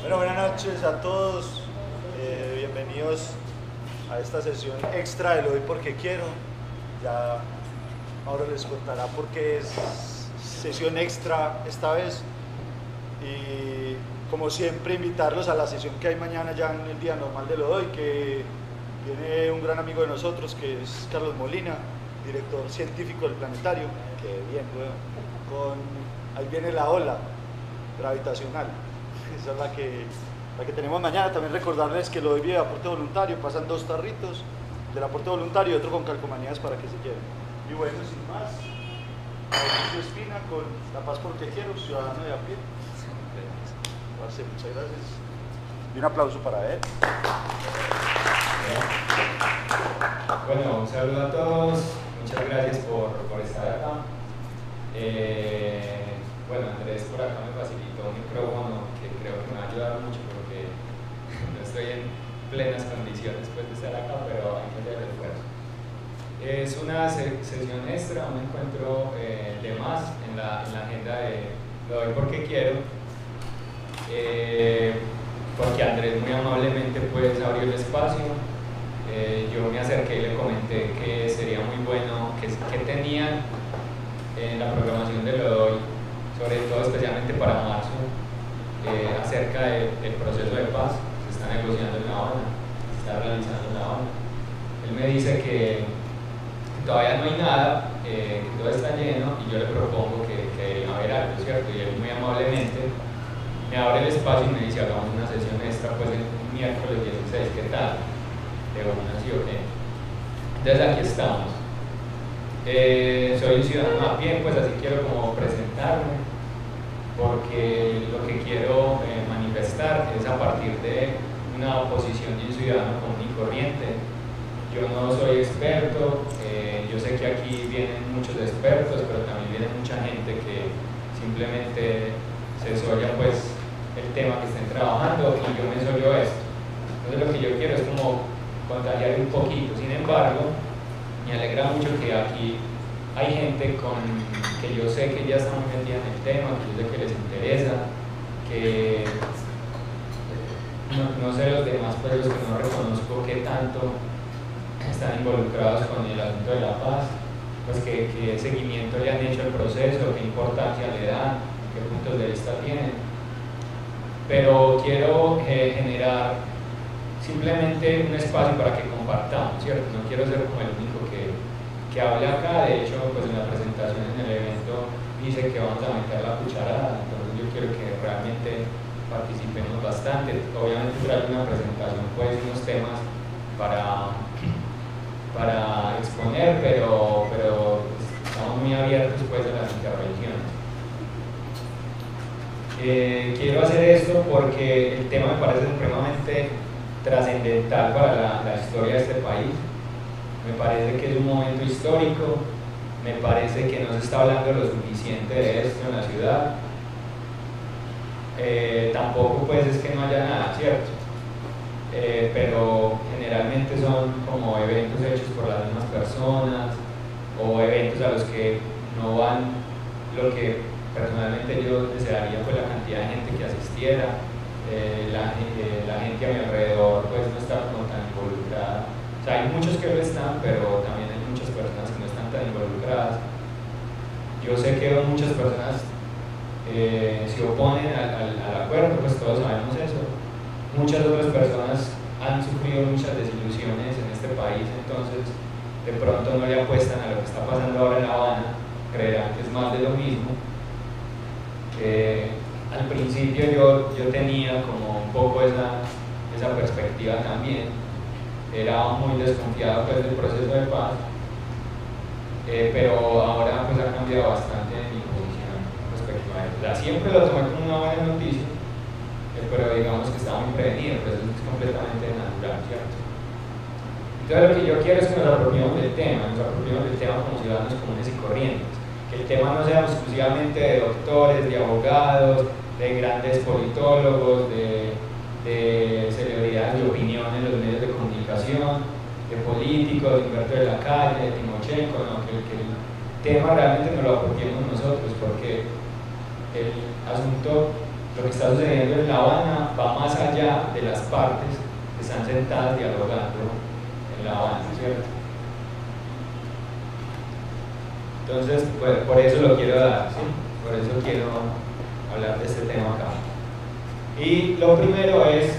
Bueno, buenas noches a todos, bienvenidos a esta sesión extra de Lo Doy porque quiero. Ya ahora les contará por qué es sesión extra esta vez. Y como siempre, invitarlos a la sesión que hay mañana ya en el día normal de Lo Doy, que viene un gran amigo de nosotros que es Carlos Molina, director científico del Planetario. Que bien, ahí viene la ola gravitacional, esa es la que tenemos mañana. También recordarles que Lo Doy de aporte voluntario, pasan dos tarritos del aporte voluntario y otro con calcomanías para que se lleven. Y bueno, sin más, Mauricio Ospina con La Paz porque quiero, ciudadano de a pie. Muchas gracias. Y un aplauso para él. Bueno, un saludo a todos. Muchas gracias por estar acá. Bueno, Andrés por acá me facilitó un micrófono que creo que me va a ayudar mucho porque no estoy en plenas condiciones después de estar acá, pero hay que hacer el esfuerzo. Es una sesión extra, un encuentro de más en la agenda de Lo Doy porque quiero. Porque Andrés muy amablemente pues abrió el espacio. Yo me acerqué y le comenté que sería muy bueno que tenían en la programación de Lo Doy, sobre todo especialmente para marzo, acerca del proceso de paz que se está negociando en La Habana, se está realizando en La Habana. Él me dice que todavía no hay nada, que todo está lleno, y yo le propongo que debería haber algo, ¿cierto? Y él muy amablemente me abre el espacio y me dice, hagamos una sesión extra pues el miércoles 16, ¿qué tal? De ONU, ¿sí o qué? Entonces aquí estamos. Soy un ciudadano a pie, pues así quiero como presentarme, porque lo que quiero manifestar es a partir de una posición de un ciudadano común y corriente. Yo no soy experto, yo sé que aquí vienen muchos expertos, pero también viene mucha gente que simplemente se soya pues el tema que estén trabajando y yo me sollo esto. Entonces lo que yo quiero es como contagiar un poquito. Sin embargo, me alegra mucho que aquí hay gente que yo sé que ya está muy metida en el tema, que yo sé que les interesa, que no sé los demás, pues los que no reconozco que tanto están involucrados con el asunto de la paz, pues que seguimiento le han hecho al proceso, qué importancia le dan, qué puntos de vista tienen. Pero quiero generar simplemente un espacio para que compartamos, ¿cierto? No quiero ser como el único que hable acá. De hecho, pues en la presentación en el evento dice que vamos a meter la cucharada, entonces yo quiero que realmente participemos bastante. Obviamente trae una presentación, pues unos temas para exponer, pero estamos muy abiertos pues a las intervenciones. Quiero hacer esto porque el tema me parece supremamente trascendental para la historia de este país. Me parece que es un momento histórico, me parece que no se está hablando lo suficiente de esto en la ciudad. Tampoco pues es que no haya nada, ¿cierto? Pero generalmente son como eventos hechos por las mismas personas o eventos a los que no van lo que personalmente yo desearía, pues la cantidad de gente que asistiera. La gente a mi alrededor pues no está como tan involucrada. O sea, hay muchos que lo están, pero también hay muchas personas que no están tan involucradas. Yo sé que muchas personas se oponen al acuerdo, pues todos sabemos eso. Muchas otras personas han sufrido muchas desilusiones en este país, entonces de pronto no le apuestan a lo que está pasando ahora en La Habana, creerán que es más de lo mismo. Al principio yo tenía como un poco esa perspectiva también, era muy desconfiado pues del proceso de paz, pero ahora pues ha cambiado bastante mi posición respecto a él. Siempre lo tomé como una buena noticia, pero digamos que estaba muy prevenido, pues eso es completamente natural, ¿cierto? Entonces lo que yo quiero es que nos apropiemos del tema como ciudadanos comunes y corrientes. Que el tema no sea exclusivamente de doctores, de abogados, de grandes politólogos, de celebridades de opinión en los medios de comunicación, de políticos, de Humberto de la Calle, de Timochenko, ¿no? Que el tema realmente nos lo apropiemos nosotros, porque el asunto, lo que está sucediendo en La Habana va más allá de las partes que están sentadas dialogando en La Habana, ¿cierto? Entonces, pues, por eso lo quiero dar, ¿sí? Por eso quiero hablar de este tema acá. Y lo primero es,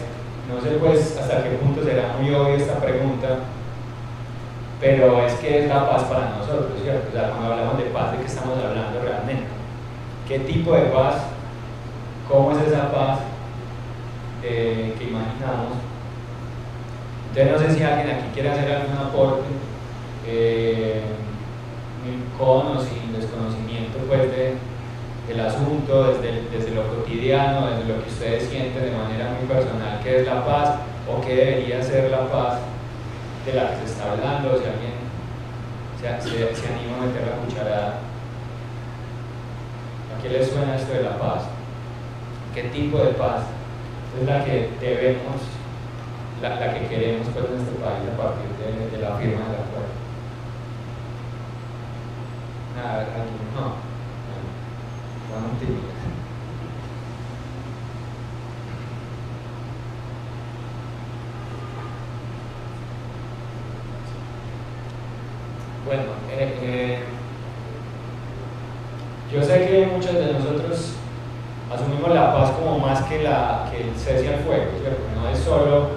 no sé pues hasta qué punto será muy obvia esta pregunta, pero es que es la paz para nosotros, ¿cierto? O sea, cuando hablamos de paz, ¿de qué estamos hablando realmente? ¿Qué tipo de paz? ¿Cómo es esa paz que imaginamos? Entonces no sé si alguien aquí quiere hacer algún aporte con o sin desconocimiento pues del asunto, desde lo cotidiano, desde lo que ustedes sienten de manera muy personal, ¿qué es la paz? ¿O qué debería ser la paz de la que se está hablando? Si alguien se anima a meter la cucharada. ¿A qué les suena esto de la paz? ¿Qué tipo de paz es la que debemos, la que queremos pues, en este país a partir de la firma del acuerdo? Nada, aquí no. Vamos a bueno, yo sé que muchos de nosotros asumimos la paz como más que el cese al fuego, ¿cierto? No es solo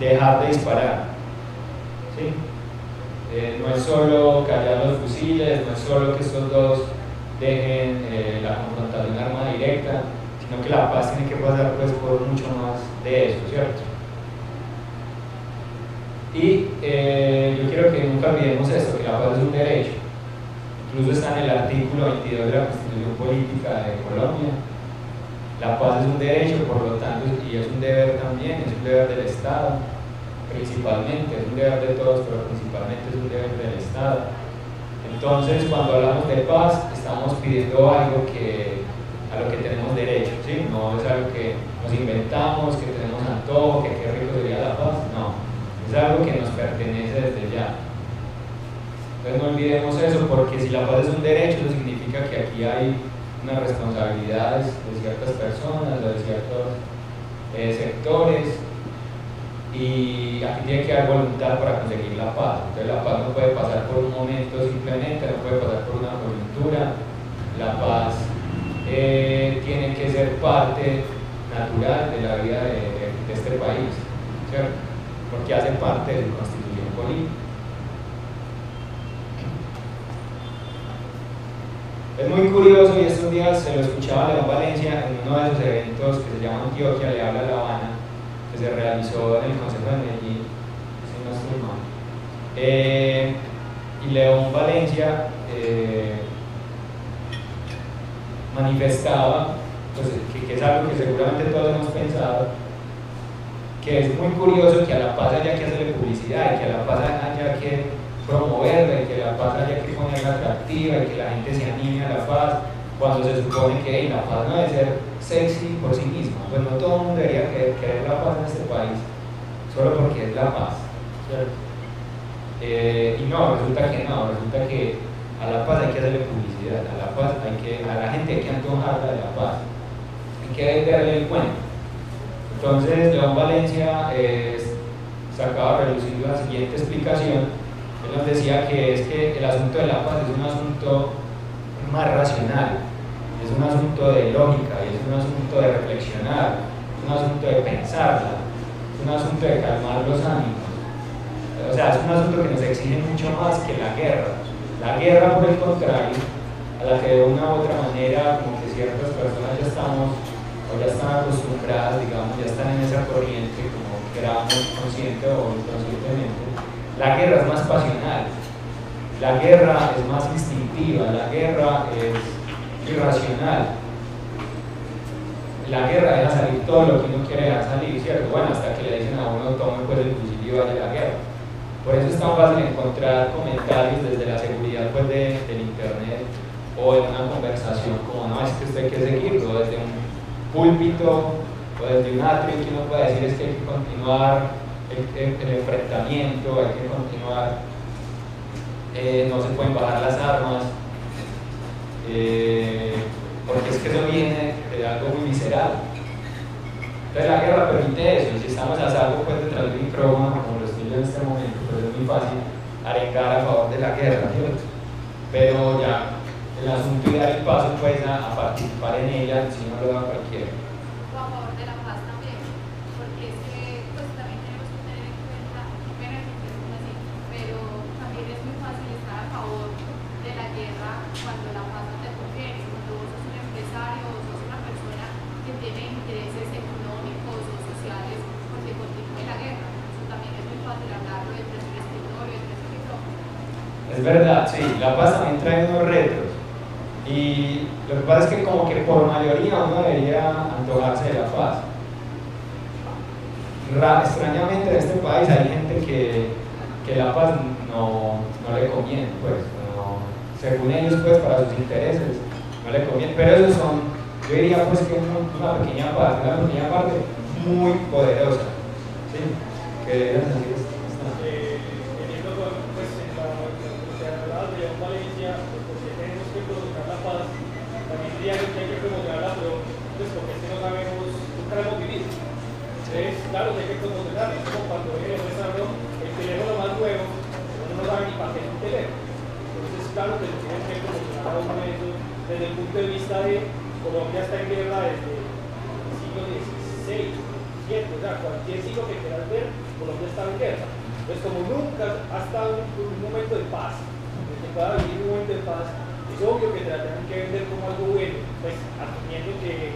dejar de disparar, ¿sí? No es solo callar los fusiles, no es solo que estos dos dejen la confrontación arma directa, sino que la paz tiene que pasar pues, por mucho más de eso, ¿cierto? Y yo quiero que nunca olvidemos esto, que la paz es un derecho. Incluso está en el artículo 22 de la Constitución Política de Colombia. La paz es un derecho, por lo tanto, y es un deber también, es un deber del Estado, principalmente, es un deber de todos, pero principalmente es un deber del Estado. Entonces, cuando hablamos de paz, estamos pidiendo algo a lo que tenemos derecho, ¿sí? No es algo que nos inventamos, que tenemos antojo, que qué rico sería la paz, no. Es algo que nos pertenece desde ya. Entonces no olvidemos eso, porque si la paz es un derecho, eso significa que aquí hay unas responsabilidades de ciertas personas o de ciertos sectores, y aquí tiene que haber voluntad para conseguir la paz. Entonces la paz no puede pasar por un momento simplemente, no puede pasar por una coyuntura. La paz tiene que ser parte natural de la vida de este país, ¿cierto? Porque hace parte de la Constitución Política. Es muy curioso, y estos días se lo escuchaba a León Valencia en uno de los eventos que se llama Antioquia le habla a La Habana, que se realizó en el Consejo de Medellín, no sé si no. Y León Valencia manifestaba, pues, que es algo que seguramente todos hemos pensado, que es muy curioso que a la paz haya que hacerle publicidad, y que a la paz haya que promoverla, y que a la paz haya que ponerla atractiva, y que la gente se anime a la paz, cuando se supone que hey, la paz no debe ser sexy por sí misma. Pues no todo el mundo debería querer la paz en este país, solo porque es la paz, ¿cierto? Y no, resulta que a la paz hay que hacerle publicidad, a la gente hay que antojarla de la paz, hay que darle el cuento. Entonces, León Valencia sacaba a relucir la siguiente explicación. Él nos decía que es que el asunto de la paz es un asunto más racional, es un asunto de lógica, es un asunto de reflexionar, es un asunto de pensarla, es un asunto de calmar los ánimos. O sea, es un asunto que nos exige mucho más que la guerra. La guerra, por el contrario, a la que de una u otra manera, como que ciertas personas ya están acostumbradas, digamos, ya están en esa corriente, como queramos, consciente o inconscientemente. La guerra es más pasional, la guerra es más instintiva, la guerra es irracional. La guerra es salir todo lo que uno quiere dejar salir, ¿cierto? Bueno, hasta que le dicen a uno, tome pues el fusil y vaya a la guerra. Por eso es tan fácil encontrar comentarios desde la seguridad pues, del internet, o en una conversación como, no, es que usted hay que seguirlo desde un púlpito o desde un atrio, que uno puede decir es que hay que continuar el enfrentamiento, hay que continuar, no se pueden bajar las armas, porque es que eso viene de algo muy visceral. Entonces la guerra permite eso, y si estamos a salvo pues detrás de un micrófono como lo estoy yo en este momento, pues es muy fácil arengar a favor de la guerra, ¿cierto? Pero ya el asunto y dar el paso pues a participar en ella, si no lo da cualquiera. O a favor de la paz también, porque es que pues también tenemos que tener en cuenta que beneficios son así, pero también es muy fácil estar a favor de la guerra cuando la paz no te conviene, cuando vos sos un empresario o sos una persona que tiene intereses económicos o sociales porque continúe la guerra. Eso también es muy fácil hablarlo del precio escritorio, del precio micrófono. Es verdad, sí, la paz también trae unos retos. Y lo que pasa es que como que por mayoría uno debería antojarse de la paz. Extrañamente en este país hay gente que la paz no le conviene, pues, según ellos pues para sus intereses no le conviene, pero esos son, yo diría pues que una pequeña parte muy poderosa, ¿sí? Que es así. Hay que promocionarla, pero pues porque si no sabemos, nunca hemos vivido. Entonces, claro, hay que promocionarla. Es como cuando viene el teléfono más nuevo, uno no sabe ni para qué es un teléfono. Entonces, claro, que tienen que promocionar a uno eso desde el punto de vista de Colombia está en guerra desde el siglo XVI, XVII, o sea, cualquier siglo que quieras ver, Colombia está en guerra. Entonces, como nunca ha estado un momento de paz, que pueda vivir un momento de paz, es obvio que tratan que vender como algo bueno, pues asumiendo que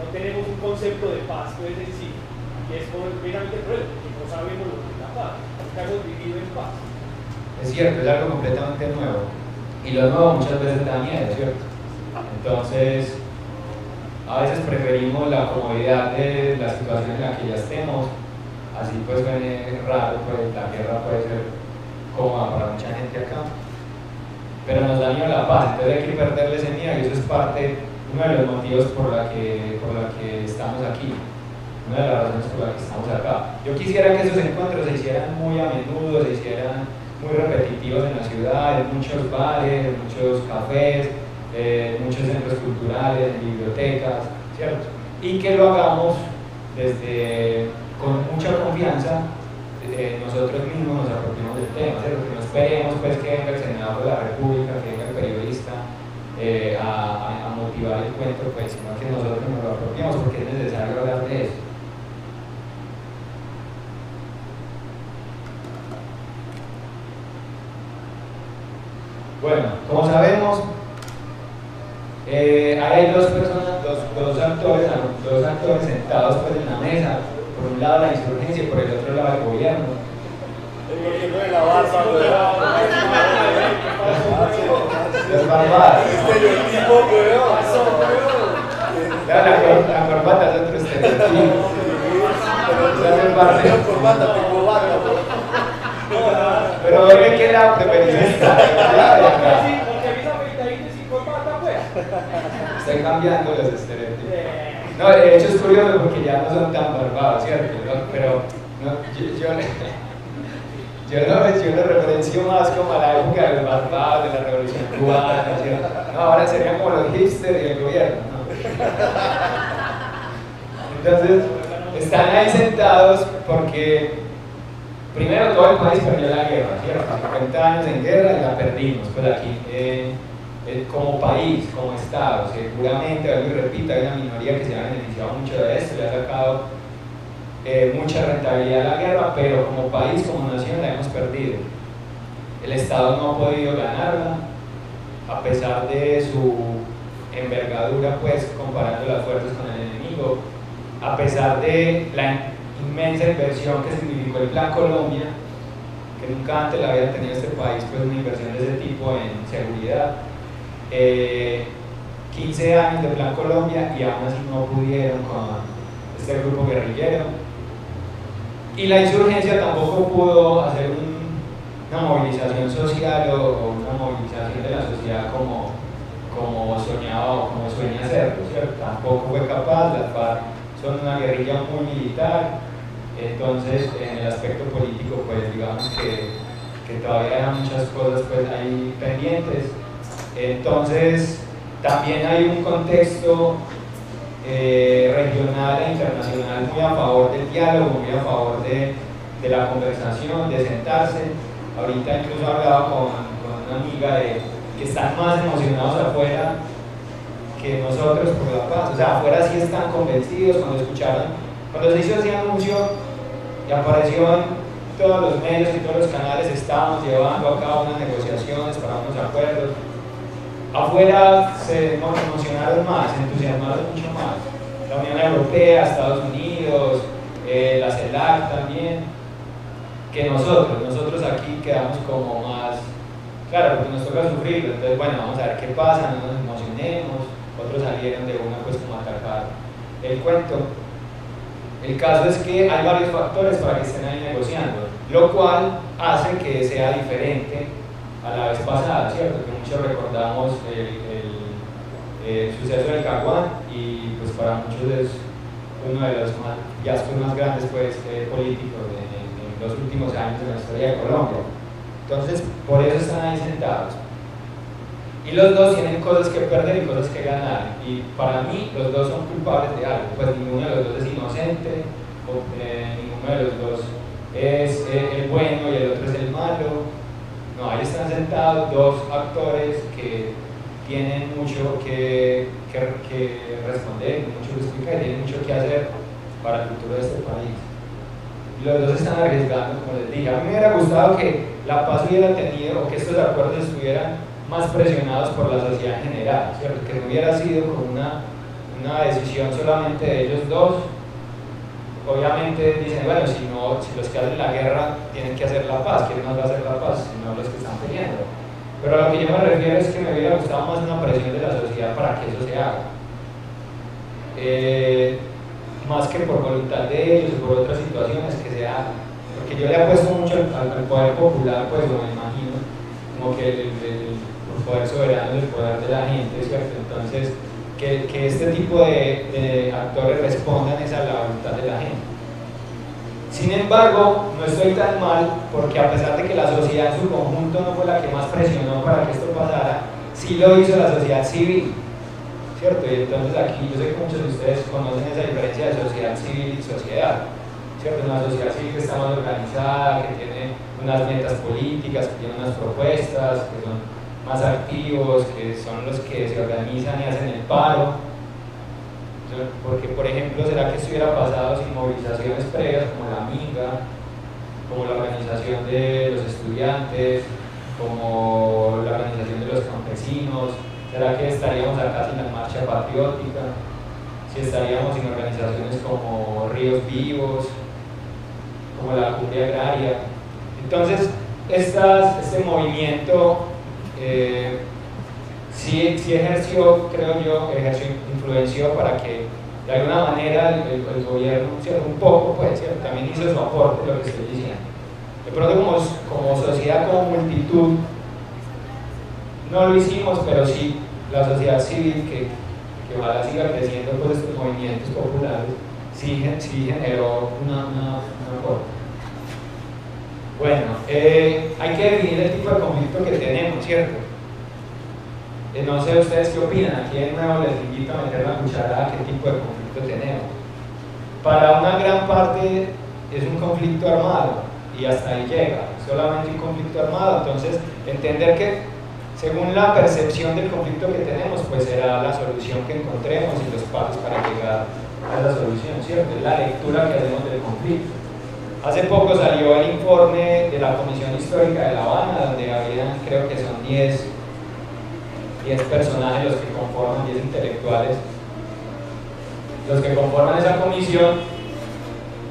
no tenemos un concepto de paz, pues en sí, y es completamente cruel, porque no sabemos lo que es la paz, nunca hemos vivido en paz. Es cierto, es algo completamente nuevo, y lo nuevo muchas veces da miedo, ¿cierto? Entonces, a veces preferimos la comodidad de la situación en la que ya estemos, así pues viene raro, pues la guerra puede ser cómoda para mucha gente acá, pero nos da miedo la paz, entonces hay que perderle ese miedo y eso es parte, uno de los motivos por la que estamos aquí, una de las razones por las que estamos acá. Yo quisiera que esos encuentros se hicieran muy a menudo, se hicieran muy repetitivos en la ciudad, en muchos bares, en muchos cafés, en muchos centros culturales, en bibliotecas, ¿cierto? Y que lo hagamos desde, con mucha confianza, nosotros mismos nos apropiamos del tema, ¿cierto? Que no esperemos pues que venga el senador de la república, que venga el periodista a motivar el encuentro, pues, sino que nosotros nos lo apropiamos porque es necesario hablar de eso. Bueno, como sabemos, hay dos personas, dos actores sentados pues, en la mesa. Por un lado la insurgencia y por el otro lado el gobierno. La corbata es otro estereotipo. Pero ¿dónde queda preferencia? Están cambiando los estereotipos. No, de hecho es curioso porque ya no son tan barbados, ¿cierto? ¿No? Pero no, yo lo referencio más como a la época de los barbados, de la revolución cubana, ¿cierto? No, ahora serían como los hipsters y el gobierno, ¿no? Entonces, están ahí sentados porque primero todo el país perdió la guerra, ¿cierto? 50 años en guerra y la perdimos por aquí. Como país, como Estado, seguramente, algo y repito, hay una minoría que se ha beneficiado mucho de esto, le ha sacado mucha rentabilidad a la guerra, pero como país, como nación, la hemos perdido. El Estado no ha podido ganarla, a pesar de su envergadura, pues, comparando las fuerzas con el enemigo, a pesar de la inmensa inversión que significó el Plan Colombia, que nunca antes la había tenido este país, pues, una inversión de ese tipo en seguridad. 15 años de Plan Colombia y aún así no pudieron con este grupo guerrillero y la insurgencia tampoco pudo hacer una movilización social o una movilización de la sociedad como soñaba o como sueña hacerlo, ¿cierto? Tampoco fue capaz, las FARC son una guerrilla muy militar, entonces en el aspecto político pues digamos que todavía hay muchas cosas pues ahí pendientes. Entonces, También hay un contexto regional e internacional muy a favor del diálogo, muy a favor de la conversación, de sentarse. Ahorita incluso he hablado con una amiga de que están más emocionados afuera que nosotros por la paz. O sea, afuera sí están convencidos. Cuando escucharon, cuando se hizo ese anuncio y apareció en todos los medios y todos los canales, estábamos llevando a cabo unas negociaciones para unos acuerdos. Afuera se emocionaron más, se entusiasmaron mucho más. La Unión Europea, Estados Unidos, la CELAC también, que nosotros aquí quedamos como más, claro, porque nos toca sufrirlo. Entonces, bueno, vamos a ver qué pasa, no nos emocionemos. Otros salieron de una pues como atacar el cuento. El caso es que hay varios factores para que estén ahí negociando, lo cual hace que sea diferente a la vez pasada, ¿cierto? Que muchos recordamos el suceso del Caguán, y pues para muchos es uno de los fiascos más grandes pues, políticos en los últimos años de la historia de Colombia. Entonces, por eso están ahí sentados. Y los dos tienen cosas que perder y cosas que ganar, y para mí los dos son culpables de algo. Pues ninguno de los dos es inocente, ninguno de los dos es el bueno y el otro es el malo. No, ahí están sentados dos actores que tienen mucho que responder, mucho que explicar, y tienen mucho que hacer para el futuro de este país. Y los dos están arriesgando, como les dije. A mí me hubiera gustado que la paz hubiera tenido, o que estos acuerdos estuvieran más presionados por la sociedad en general, ¿cierto? Que no hubiera sido con una decisión solamente de ellos dos. Obviamente dicen, bueno, si los que hacen la guerra tienen que hacer la paz, ¿quién más va a hacer la paz? Sino los que están peleando. Pero a lo que yo me refiero es que me hubiera gustado más una presión de la sociedad para que eso se haga, más que por voluntad de ellos o por otras situaciones que se hagan. Porque yo le apuesto mucho al poder popular, pues lo me imagino, como que el poder soberano es el poder de la gente, ¿cierto? Entonces, que este tipo de actores respondan es a la voluntad de la gente. Sin embargo, no estoy tan mal, porque a pesar de que la sociedad en su conjunto no fue la que más presionó para que esto pasara, sí lo hizo la sociedad civil, ¿cierto? Y entonces aquí, yo sé que muchos de ustedes conocen esa diferencia de sociedad civil y sociedad, ¿cierto? Una sociedad civil que está más organizada, que tiene unas metas políticas, que tiene unas propuestas, que son más activos, que son los que se organizan y hacen el paro. Porque, por ejemplo, ¿será que estuviera pasado sin movilizaciones previas como la minga, como la organización de los estudiantes, como la organización de los campesinos? ¿Será que estaríamos acá sin la marcha patriótica? ¿Si estaríamos sin organizaciones como Ríos Vivos, como la Junta agraria? Entonces, este movimiento sí ejerció, creo yo, influenció para que de alguna manera el gobierno, ¿cierto? Un poco, pues, ¿cierto? También hizo su aporte, lo que estoy diciendo. De pronto como sociedad, como multitud, no lo hicimos, pero sí la sociedad civil, que ojalá siga creciendo, pues estos movimientos populares, sí generó un aporte. Bueno, hay que definir el tipo de conflicto que tenemos, ¿cierto? No sé ustedes qué opinan. Aquí de nuevo les invito a meter la cucharada a qué tipo de conflicto tenemos. Para una gran parte es un conflicto armado, y hasta ahí llega, solamente un conflicto armado. Entonces, entender que según la percepción del conflicto que tenemos, pues será la solución que encontremos y los pasos para llegar a la solución, ¿cierto? Es la lectura que hacemos del conflicto. Hace poco salió el informe de la Comisión Histórica de La Habana, donde habían, creo que son 10 personajes los que conforman, 10 intelectuales, los que conforman esa comisión,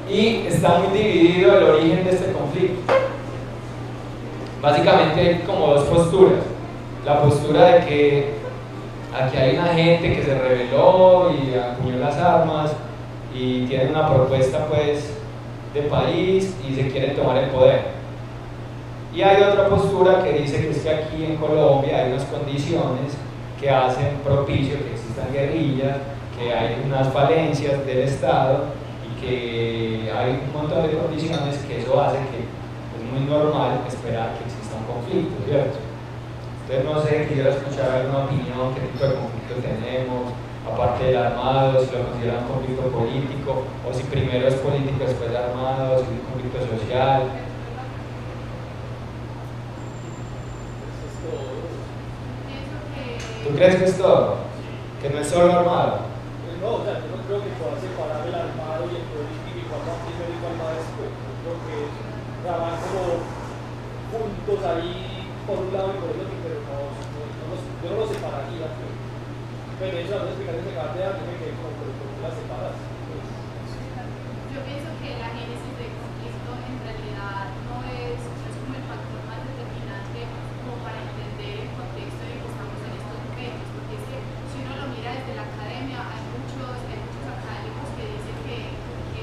y está muy dividido el origen de este conflicto. Básicamente hay como dos posturas: la postura de que aquí hay una gente que se rebeló y acuñó las armas y tiene una propuesta pues de país y se quieren tomar el poder. Y hay otra postura que dice que es que aquí en Colombia hay unas condiciones que hacen propicio que existan guerrillas, que hay unas falencias del Estado y que hay un montón de condiciones que eso hace que es muy normal esperar que exista un conflicto, ¿cierto? Entonces no sé, quisiera escuchar alguna opinión, qué tipo de conflicto tenemos, aparte del armado, si lo consideran conflicto político, o si primero es político, después de armado, si es un conflicto social. ¿Tú crees que es todo? ¿Que no es solo armado? Pues no, o sea, yo no creo que pueda separar el armado y el político y cuál va primero y cuál va después. Yo creo que trabajan como juntos ahí por un lado y por el otro, pero yo no los separaría. Pero de hecho, las dos explicaciones que acabas de dar, yo me quedé como por qué las separas. Pues. Yo pienso que la génesis del conflicto en realidad no es, como el factor más determinante como para entender el contexto en el que estamos en estos momentos, porque es que si uno lo mira desde la academia, hay muchos académicos que dicen que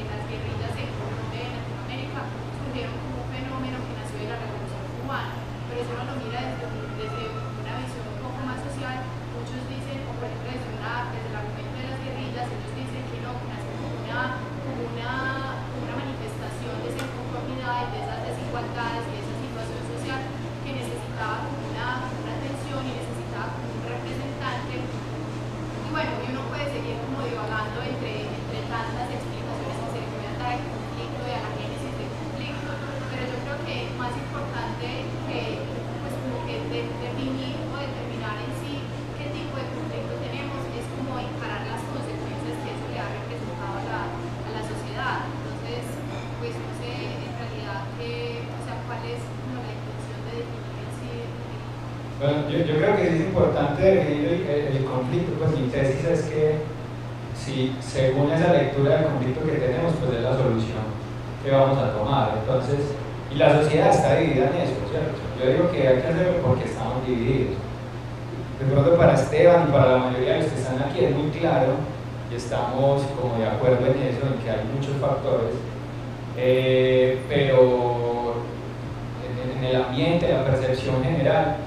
las guerrillas en Colombia y en Latinoamérica surgieron como un fenómeno que nació de la Revolución Cubana, pero si uno lo mira desde una visión un poco más social, muchos dicen, o por ejemplo desde el argumento de las guerrillas, ellos dicen que no, que nació como una manifestación de esa inconformidad y de esas desigualdades y de esa situación social que necesitaba como una atención y necesitaba como un representante. Y bueno, y uno puede seguir como divagando entre tantas explicaciones que se le pueden dar al conflicto y a la génesis del conflicto, pero yo creo que es más importante que, pues, como que definir o determinar en sí qué tipo de conflicto tenemos, es como encarar las consecuencias que eso le ha representado a la sociedad. Entonces, pues no sé en realidad cuál es la intención de definir en sí. Bueno, yo creo que es importante definir el conflicto, pues mi tesis es que si según esa lectura del conflicto que tenemos, pues es la solución que vamos a tomar. Entonces, y la sociedad está dividida en eso, ¿cierto? Yo digo que hay que hacerlo porque estamos divididos. De pronto para Esteban y para la mayoría de los que están aquí es muy claro y estamos como de acuerdo en eso, en que hay muchos factores, pero en el ambiente, en la percepción general,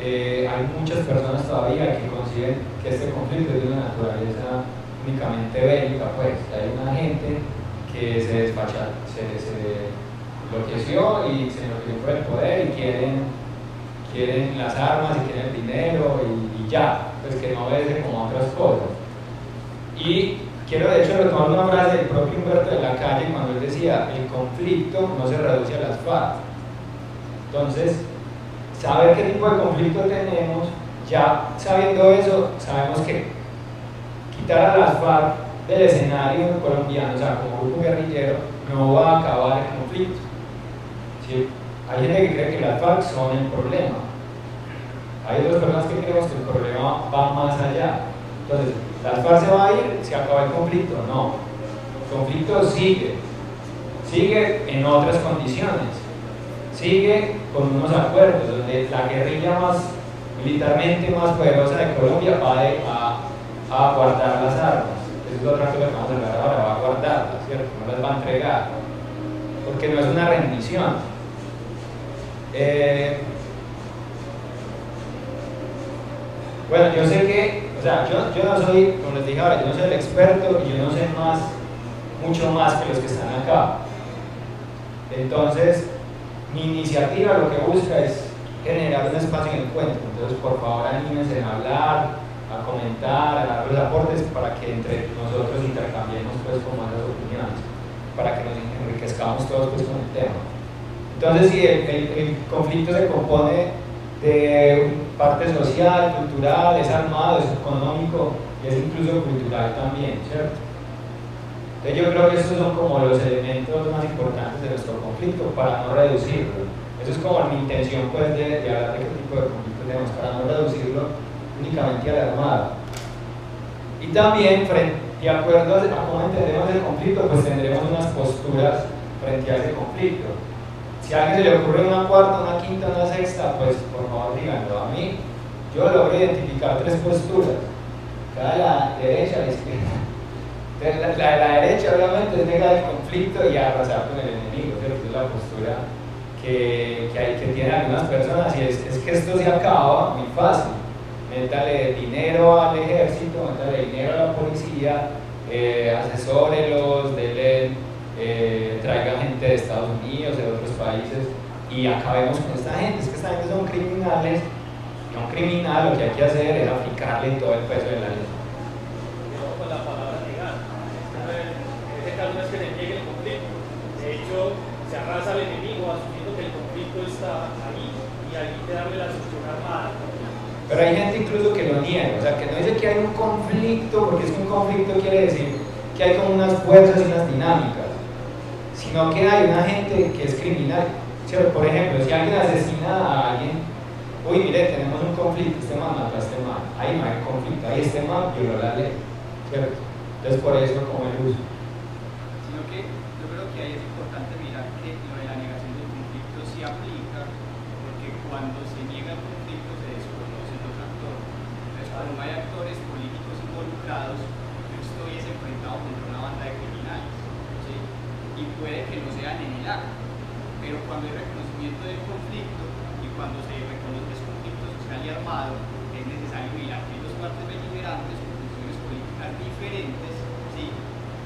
hay muchas personas todavía que conciben que este conflicto es de una naturaleza únicamente bélica, pues hay una gente que se despacha, se enloqueció y se enloqueció por el poder y quieren las armas y quieren el dinero y ya, pues que no obedece como otras cosas. Y quiero de hecho retomar una frase del propio Humberto de la Calle cuando él decía: el conflicto no se reduce a las FARC. Entonces, saber qué tipo de conflicto tenemos, ya sabiendo eso, sabemos que quitar a las FARC del escenario colombiano, o sea, como grupo guerrillero, no va a acabar el conflicto, ¿sí? Hay gente que cree que las FARC son el problema, hay otras personas que creemos que el problema va más allá. Entonces, las FARC se va a ir, se acaba el conflicto, no, el conflicto sigue en otras condiciones, sigue con unos acuerdos donde la guerrilla más militarmente más poderosa de Colombia va a guardar las armas. Esa es otra cosa que vamos a hablar ahora, va a guardarlas, ¿cierto? No las va a entregar, porque no es una rendición. Bueno, yo sé que, o sea, yo no soy, como les dije ahora, yo no soy el experto y yo no sé mucho más que los que están acá. Entonces, mi iniciativa lo que busca es generar un espacio de encuentro. Entonces, por favor, anímense a hablar, a comentar, a dar los aportes para que entre nosotros intercambiemos, pues, como las opiniones, para que nos enriquezcamos todos, pues, con el tema. Entonces, si el conflicto se compone de parte social, cultural, es armado, es económico y es incluso cultural también, ¿cierto? Entonces yo creo que estos son como los elementos más importantes de nuestro conflicto para no reducirlo. Eso es como mi intención, pues, de hablar de qué tipo de conflicto tenemos, para no reducirlo únicamente al armado. Y también, de acuerdo a cómo entendemos el conflicto, pues tendremos unas posturas frente a ese conflicto. Si a alguien se le ocurre una cuarta, una quinta, una sexta, pues por favor díganlo. A mí, yo logré identificar tres posturas, la derecha, la izquierda. La de la derecha obviamente es negar el conflicto y arrasar con el enemigo, ¿cierto? Es la postura que tienen algunas personas, y es que esto se acaba muy fácil. Métale dinero al ejército, métale dinero a la policía, asesórelos, traigan gente de Estados Unidos, de otros países, y acabemos con esta gente. Es que esta gente son criminales a un criminal lo que hay que hacer es aplicarle todo el peso de la ley. Con la palabra legal. En este caso no es que se niegue el conflicto. De hecho, se arrasa al enemigo asumiendo que el conflicto está ahí y hay que darle la solución armada. Pero hay gente incluso que lo niega, o sea, que no dice que hay un conflicto, porque es que un conflicto quiere decir que hay como unas fuerzas y unas dinámicas, sino que hay una gente que es criminal. Por ejemplo, si alguien asesina a alguien, uy, mire, tenemos un conflicto, este man mata a este man, ahí no hay conflicto, ahí este man violó la ley, ¿cierto? Entonces por eso como el uso. Sino que yo creo que ahí es importante mirar que lo de la negación del conflicto sí aplica, porque cuando se niega el conflicto se desconocen los actores. Entonces cuando hay actores políticos involucrados, esto es enfrentado contra una banda de criminales, ¿sí? Y puede que no sean en el acto, pero cuando hay reconocimiento del conflicto y cuando se reconoce el conflicto social y armado, es necesario mirar que los partes beligerantes con funciones políticas diferentes, ¿sí?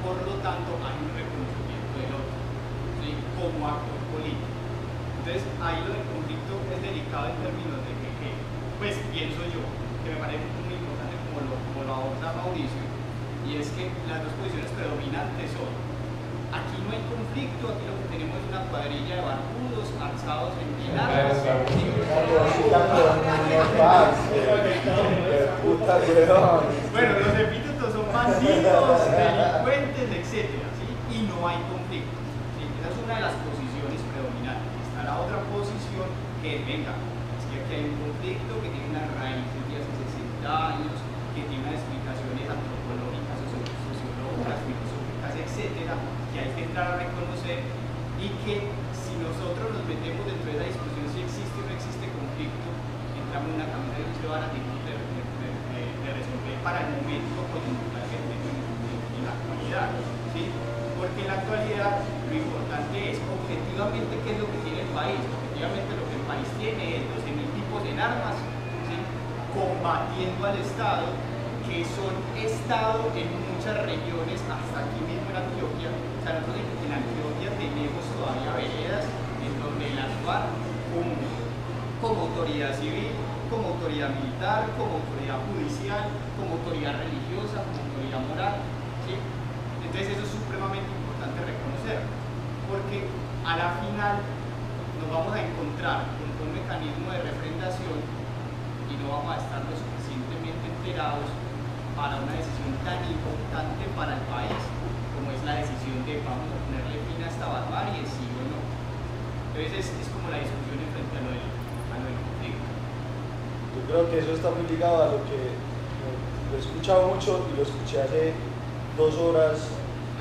Por lo tanto hay un reconocimiento del otro, ¿sí? Como actor político. Entonces ahí lo del conflicto es delicado en términos de que, pues pienso yo, que me parece muy importante como lo aborda Mauricio, y es que las dos posiciones predominantes son: aquí no hay conflicto, aquí lo que tenemos es una cuadrilla de barbudos alzados en pilares. Bueno, los epítetos son bandidos, delincuentes, etc. ¿Sí? Y no hay conflicto. ¿Sí? Esa es una de las posiciones predominantes. Está la otra posición que, venga, es que aquí hay un conflicto que tiene una raíz de hace 60 años, que tiene unas explicaciones antropológicas, sociológicas, filosóficas, etc., que hay que entrar a reconocer, y que si nosotros nos metemos dentro de la discusión si existe o no existe conflicto, entramos en una camisa de lucha barata de resolver para el momento coyuntural que tenemos en la actualidad, ¿sí? Porque en la actualidad lo importante es objetivamente qué es lo que tiene el país. Objetivamente lo que el país tiene es 12.000 tipos de armas, ¿sí? Combatiendo al Estado, que son Estado en muchas regiones, hasta aquí mismo en Antioquia. O sea, nosotros en Antioquia tenemos todavía veredas en donde las FARC, como autoridad civil, como autoridad militar, como autoridad judicial, como autoridad religiosa, como autoridad moral, ¿sí? Entonces eso es supremamente importante reconocer, porque a la final nos vamos a encontrar con un mecanismo de refrendación y no vamos a estar lo suficientemente enterados para una decisión tan importante para el país, es la decisión de vamos a ponerle fin a esta barbarie, sí o no. Entonces es como la discusión en frente a lo del conflicto. Yo creo que eso está muy ligado a lo que lo he escuchado mucho, y lo escuché hace 2 horas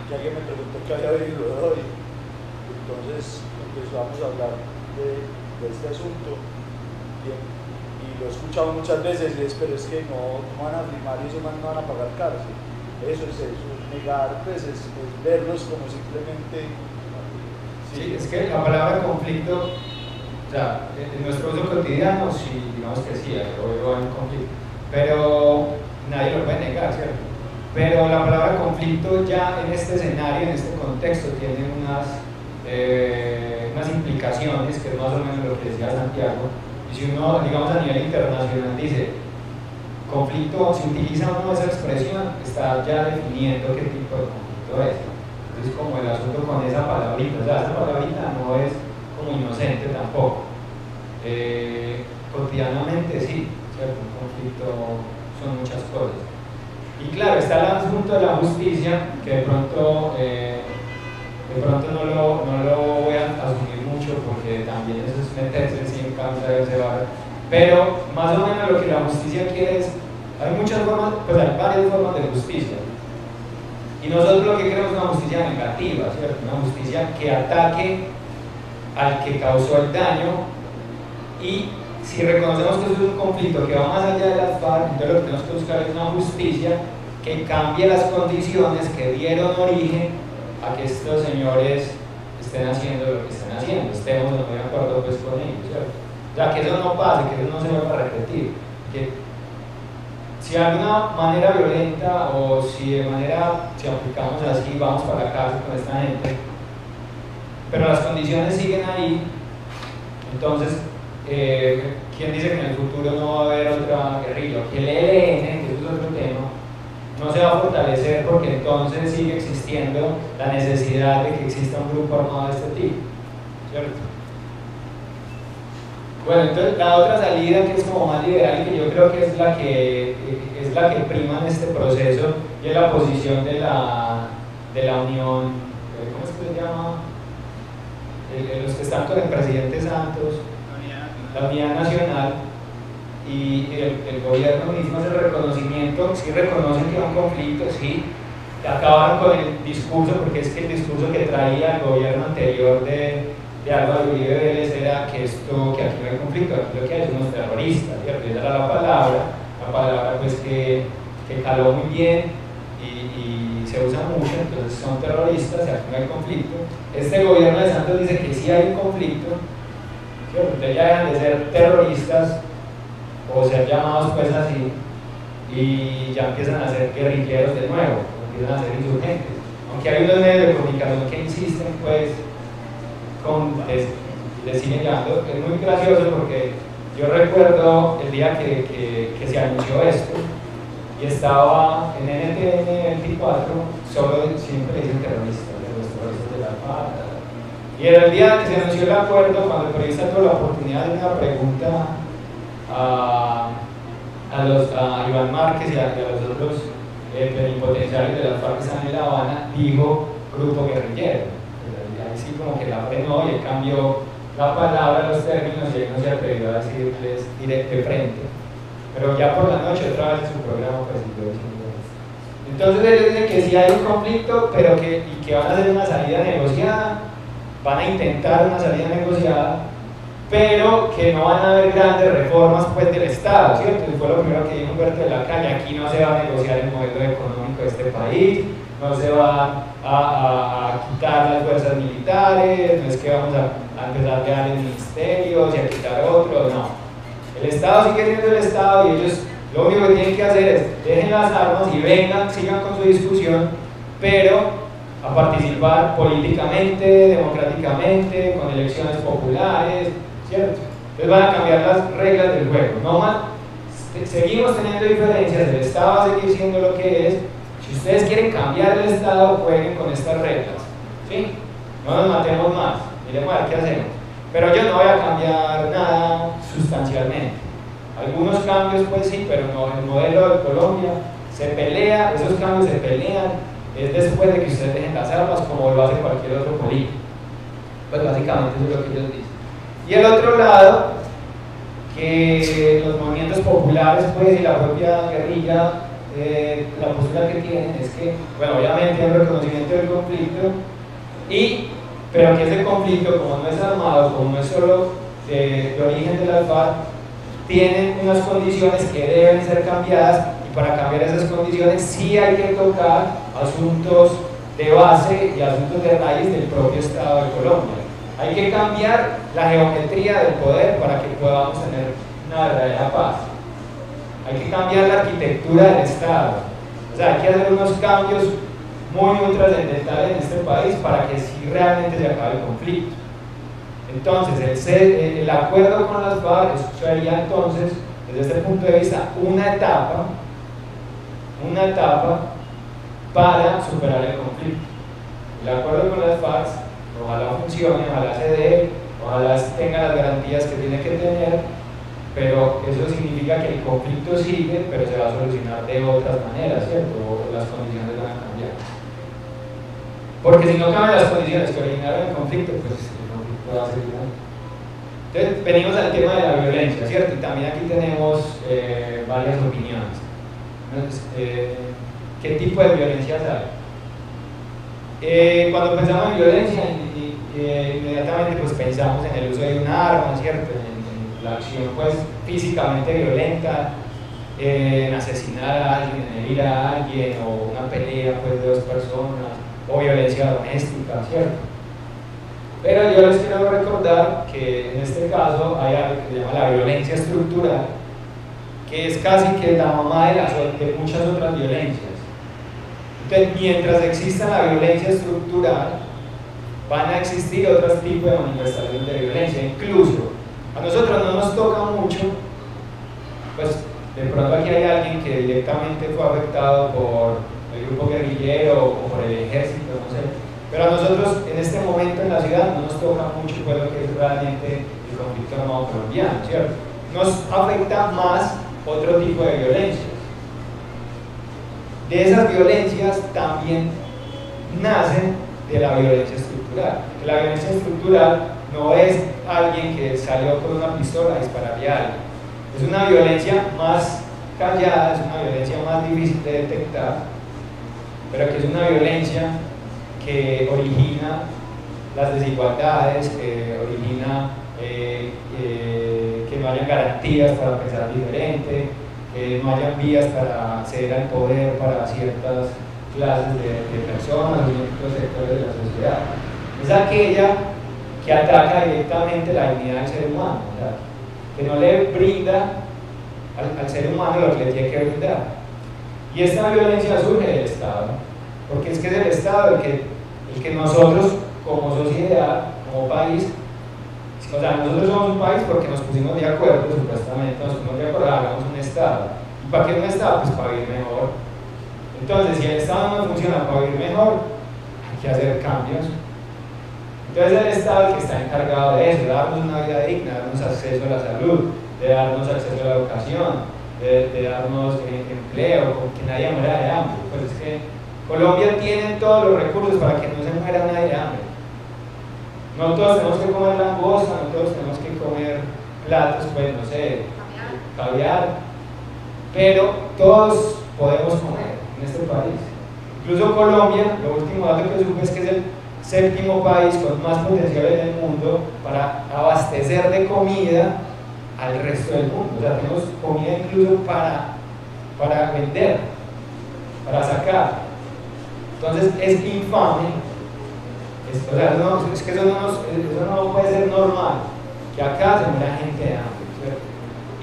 que alguien me preguntó que había vivido Lo Doy. Entonces empezamos a hablar de este asunto. Bien. Y lo he escuchado muchas veces, y es, pero es que no van a firmar y eso, no van a pagar cárcel. Eso es negar, pues es verlos como simplemente... Sí, es que la palabra conflicto, o sea, en nuestro uso cotidiano, sí, digamos que sí, obvio hay un conflicto, pero nadie lo puede negar, ¿cierto? Pero la palabra conflicto ya en este escenario, en este contexto, tiene unas implicaciones, que es más o menos lo que decía Santiago, y si uno, digamos, a nivel internacional dice, conflicto, si utiliza uno esa expresión, está ya definiendo qué tipo de conflicto es. Entonces, como el asunto con esa palabrita, o sea, esa palabrita no es como inocente tampoco. Cotidianamente sí, ¿cierto? Un conflicto son muchas cosas. Y claro, está el asunto de la justicia, que de pronto no lo voy a asumir mucho, porque también eso es meterse en causa de ese barrio. Pero más o menos lo que la justicia quiere es, hay muchas formas, pues hay varias formas de justicia, y nosotros lo que queremos es una justicia negativa, ¿cierto? Una justicia que ataque al que causó el daño, y si reconocemos que eso es un conflicto que va más allá de las FARC, entonces lo que tenemos que buscar es una justicia que cambie las condiciones que dieron origen a que estos señores estén haciendo lo que están haciendo, estemos de acuerdo pues con ellos, ¿cierto? Ya que eso no pase, que eso no se vuelva a repetir, que si de alguna manera violenta o si de manera, si aplicamos así, vamos para la cárcel con esta gente, pero las condiciones siguen ahí, entonces ¿Quién dice que en el futuro no va a haber otra guerrilla? Que el ELN, que es otro tema, no se va a fortalecer porque entonces sigue existiendo la necesidad de que exista un grupo armado de este tipo, ¿cierto? Bueno, entonces la otra salida que es como más liberal y que yo creo que es la que prima en este proceso y es la posición de la Unión, ¿cómo es que se llama? Los que están con el presidente Santos, la Unidad Nacional y el gobierno mismo. Es el reconocimiento, sí reconocen que hay un conflicto, sí, acabaron con el discurso, porque es que el discurso que traía el gobierno anterior de Álvaro Uribe Vélez era que esto, que aquí no hay conflicto, aquí lo que hay son los terroristas, ¿cierto? Esa era la palabra pues que caló muy bien y se usa mucho, entonces son terroristas y aquí no hay conflicto. Este gobierno de Santos dice que sí hay un conflicto, ¿cierto? Entonces ya dejan de ser terroristas o ser llamados pues así y ya empiezan a ser guerrilleros de nuevo, empiezan a ser insurgentes, aunque hay unos medios de comunicación que insisten pues les siguen llamando. Es muy gracioso porque yo recuerdo el día que se anunció esto y estaba en NTN24, solo siempre dicen terroristas, los terroristas de la pata, y era el día que se anunció el acuerdo cuando el periodista tuvo la oportunidad de una pregunta a Iván Márquez y a los otros plenipotenciarios de las FARC que están en La Habana, dijo grupo guerrillero. Ahí sí como que la frenó y él cambió la palabra, los términos, y él no se atrevió a decirles directo de frente, pero ya por la noche otra vez en su programa pues diciendo eso. Entonces él dice que sí hay un conflicto pero que van a hacer una salida negociada, van a intentar una salida negociada, pero que no van a haber grandes reformas pues del Estado, ¿cierto? Y fue lo primero que dijo Humberto de la Calle: aquí no se va a negociar el modelo económico de este país, no se va a quitar las fuerzas militares, no es que vamos a empezar a crear ministerios y a quitar otros, no. El Estado sigue siendo el Estado y ellos lo único que tienen que hacer es dejen las armas y vengan, sigan con su discusión, pero a participar políticamente, democráticamente, con elecciones populares, ¿cierto? Entonces van a cambiar las reglas del juego. No más, seguimos teniendo diferencias, el Estado va a seguir siendo lo que es. Si ustedes quieren cambiar el Estado, jueguen con estas reglas, ¿sí? No nos matemos más, miremos a ver qué hacemos. Pero yo no voy a cambiar nada sustancialmente. Algunos cambios pues sí, pero no, el modelo de Colombia se pelea, esos cambios se pelean, es después de que ustedes dejen las armas, como lo hace cualquier otro político. Pues básicamente eso es lo que ellos dicen. Y el otro lado, que los movimientos populares pues y la propia guerrilla, la postura que tienen es que, bueno, obviamente hay reconocimiento del conflicto, pero que ese conflicto, como no es armado, como no es solo de origen de la FARC, tienen unas condiciones que deben ser cambiadas, y para cambiar esas condiciones sí hay que tocar asuntos de base y asuntos de raíz del propio Estado de Colombia. Hay que cambiar la geometría del poder para que podamos tener una verdadera paz. Hay que cambiar la arquitectura del Estado. O sea, hay que hacer unos cambios muy trascendentales en este país para que sí realmente se acabe el conflicto. Entonces, el acuerdo con las FARC sería entonces, desde este punto de vista, una etapa para superar el conflicto. El acuerdo con las FARC, ojalá funcione, ojalá se dé, ojalá tenga las garantías que tiene que tener, pero eso significa que el conflicto sigue, pero se va a solucionar de otras maneras, ¿cierto? O las condiciones van a cambiar. Porque si no cambian las condiciones que originaron el conflicto, pues el conflicto va a seguir ahí. Entonces venimos al tema de la violencia, ¿cierto? Y también aquí tenemos varias opiniones. Entonces, ¿qué tipo de violencia hay? Cuando pensamos en violencia, inmediatamente pues pensamos en el uso de un arma, ¿cierto? En la acción pues físicamente violenta, en asesinar a alguien, en herir a alguien, o una pelea pues de dos personas, o violencia doméstica, ¿cierto? Pero yo les quiero recordar que en este caso hay algo que se llama la violencia estructural, que es casi que la mamá de muchas otras violencias. Entonces, mientras exista la violencia estructural, van a existir otros tipos de manifestaciones de violencia. Incluso A nosotros no nos toca mucho, pues de pronto aquí hay alguien que directamente fue afectado por el grupo guerrillero o por el ejército, no sé, pero a nosotros en este momento en la ciudad no nos toca mucho pues lo que es realmente el conflicto armado colombiano, ¿cierto? Nos afecta más otro tipo de violencias. De esas violencias también nacen de la violencia estructural. La violencia estructural no es alguien que salió con una pistola a dispararle a alguien. Es una violencia más callada, es una violencia más difícil de detectar, pero que es una violencia que origina las desigualdades, que origina que no hayan garantías para pensar diferente, que no hayan vías para acceder al poder para ciertas clases de personas, de ciertos sectores de la sociedad. Es aquella que ataca directamente la dignidad del ser humano, ¿verdad? Que no le brinda al ser humano lo que le tiene que brindar. Y esta violencia surge del Estado, porque es que es el Estado el que nosotros como sociedad, como país, o sea, nosotros somos un país porque nos pusimos de acuerdo, supuestamente, nos pusimos de acuerdo, hagamos un Estado. ¿Y para qué un Estado? Pues para vivir mejor. Entonces, si el Estado no funciona para vivir mejor, hay que hacer cambios. Entonces el Estado que está encargado de eso, de darnos una vida digna, de darnos acceso a la salud, de darnos acceso a la educación, de darnos empleo, que nadie muera de hambre. Pues es que Colombia tiene todos los recursos para que no se muera nadie de hambre. No todos tenemos que comer langosta, no todos tenemos que comer platos, pues no sé, caviar, pero todos podemos comer en este país. Incluso Colombia, lo último dato que supe es que es el séptimo país con más potencial en el mundo para abastecer de comida al resto del mundo. O sea, tenemos comida incluso para vender, para sacar. Entonces es infame, o sea, no, es que eso no puede ser normal, que acá se muera gente de hambre, ¿cierto?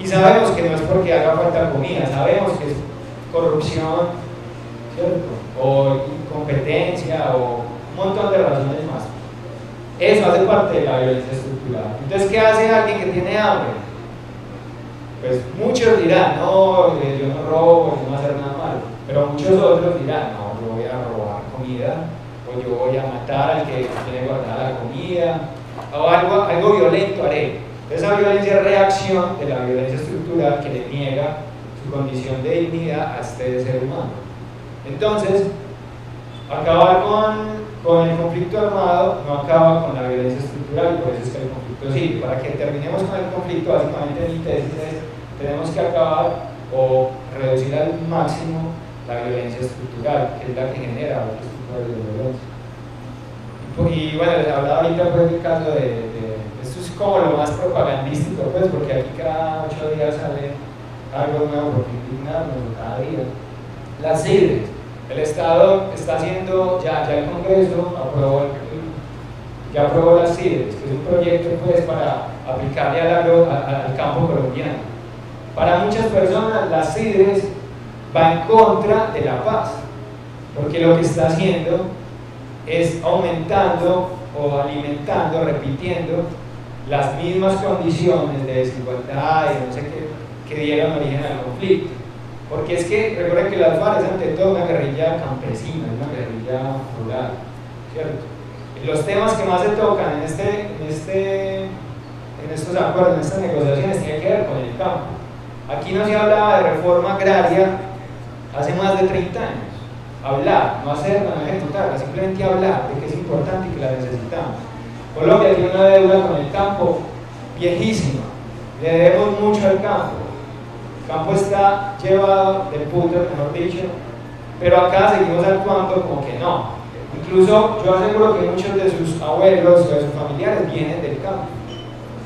Y sabemos que no es porque haga falta comida, sabemos que es corrupción, ¿cierto? O incompetencia, o un montón de razones más. Eso hace parte de la violencia estructural. Entonces, ¿qué hace alguien que tiene hambre? Pues muchos dirán, no, yo no robo, yo no voy a hacer nada malo, pero muchos otros dirán, no, yo voy a robar comida, o yo voy a matar al que tiene guardada la comida, o algo violento haré. Esa violencia es reacción de la violencia estructural que le niega su condición de dignidad a este ser humano. Entonces, acabar con el conflicto armado no acaba con la violencia estructural, por eso es que el conflicto sigue. Para que terminemos con el conflicto, básicamente mi tesis es, tenemos que acabar o reducir al máximo la violencia estructural, que es la que genera otros tipos de violencia. Y bueno, les hablaba ahorita pues del caso esto es como lo más propagandístico pues, porque aquí cada 8 días sale algo nuevo por indignarnos, cada día. Las CIDES. El Estado está haciendo, ya el Congreso aprobó las CIDES, que es un proyecto pues para aplicarle al campo colombiano. Para muchas personas las CIDES va en contra de la paz, porque lo que está haciendo es aumentando o alimentando, repitiendo las mismas condiciones de desigualdad y no sé qué que dieron origen al conflicto. Porque es que, recuerden que las FARC es ante todo una guerrilla campesina, una guerrilla rural, ¿cierto? Los temas que más se tocan en estos acuerdos, en estas negociaciones, tienen que ver con el campo. Aquí no se hablaba de reforma agraria hace más de 30 años. Hablar, no hacerla, no ejecutarla, simplemente hablar de que es importante y que la necesitamos. Colombia tiene una deuda con el campo viejísima, le debemos mucho al campo. El campo está llevado de punto, mejor dicho, pero acá seguimos actuando como que no. Incluso yo aseguro que muchos de sus abuelos o de sus familiares vienen del campo.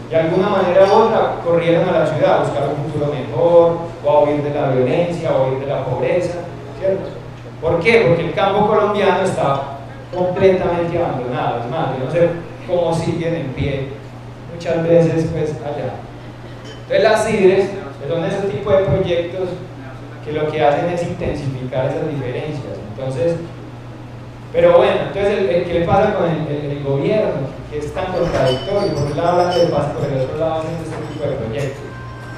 De alguna manera u otra corrieron a la ciudad a buscar un futuro mejor, o a huir de la violencia, o a huir de la pobreza, ¿cierto? ¿Por qué? Porque el campo colombiano está completamente abandonado. Es más, yo no sé cómo siguen en pie muchas veces pues allá. Entonces las CIDES son esos tipos de proyectos que lo que hacen es intensificar esas diferencias. Entonces, Pero bueno, entonces, ¿qué le pasa con el gobierno? Que es tan contradictorio, por un lado hablan de paz, por el otro lado hablan de este tipo de proyectos.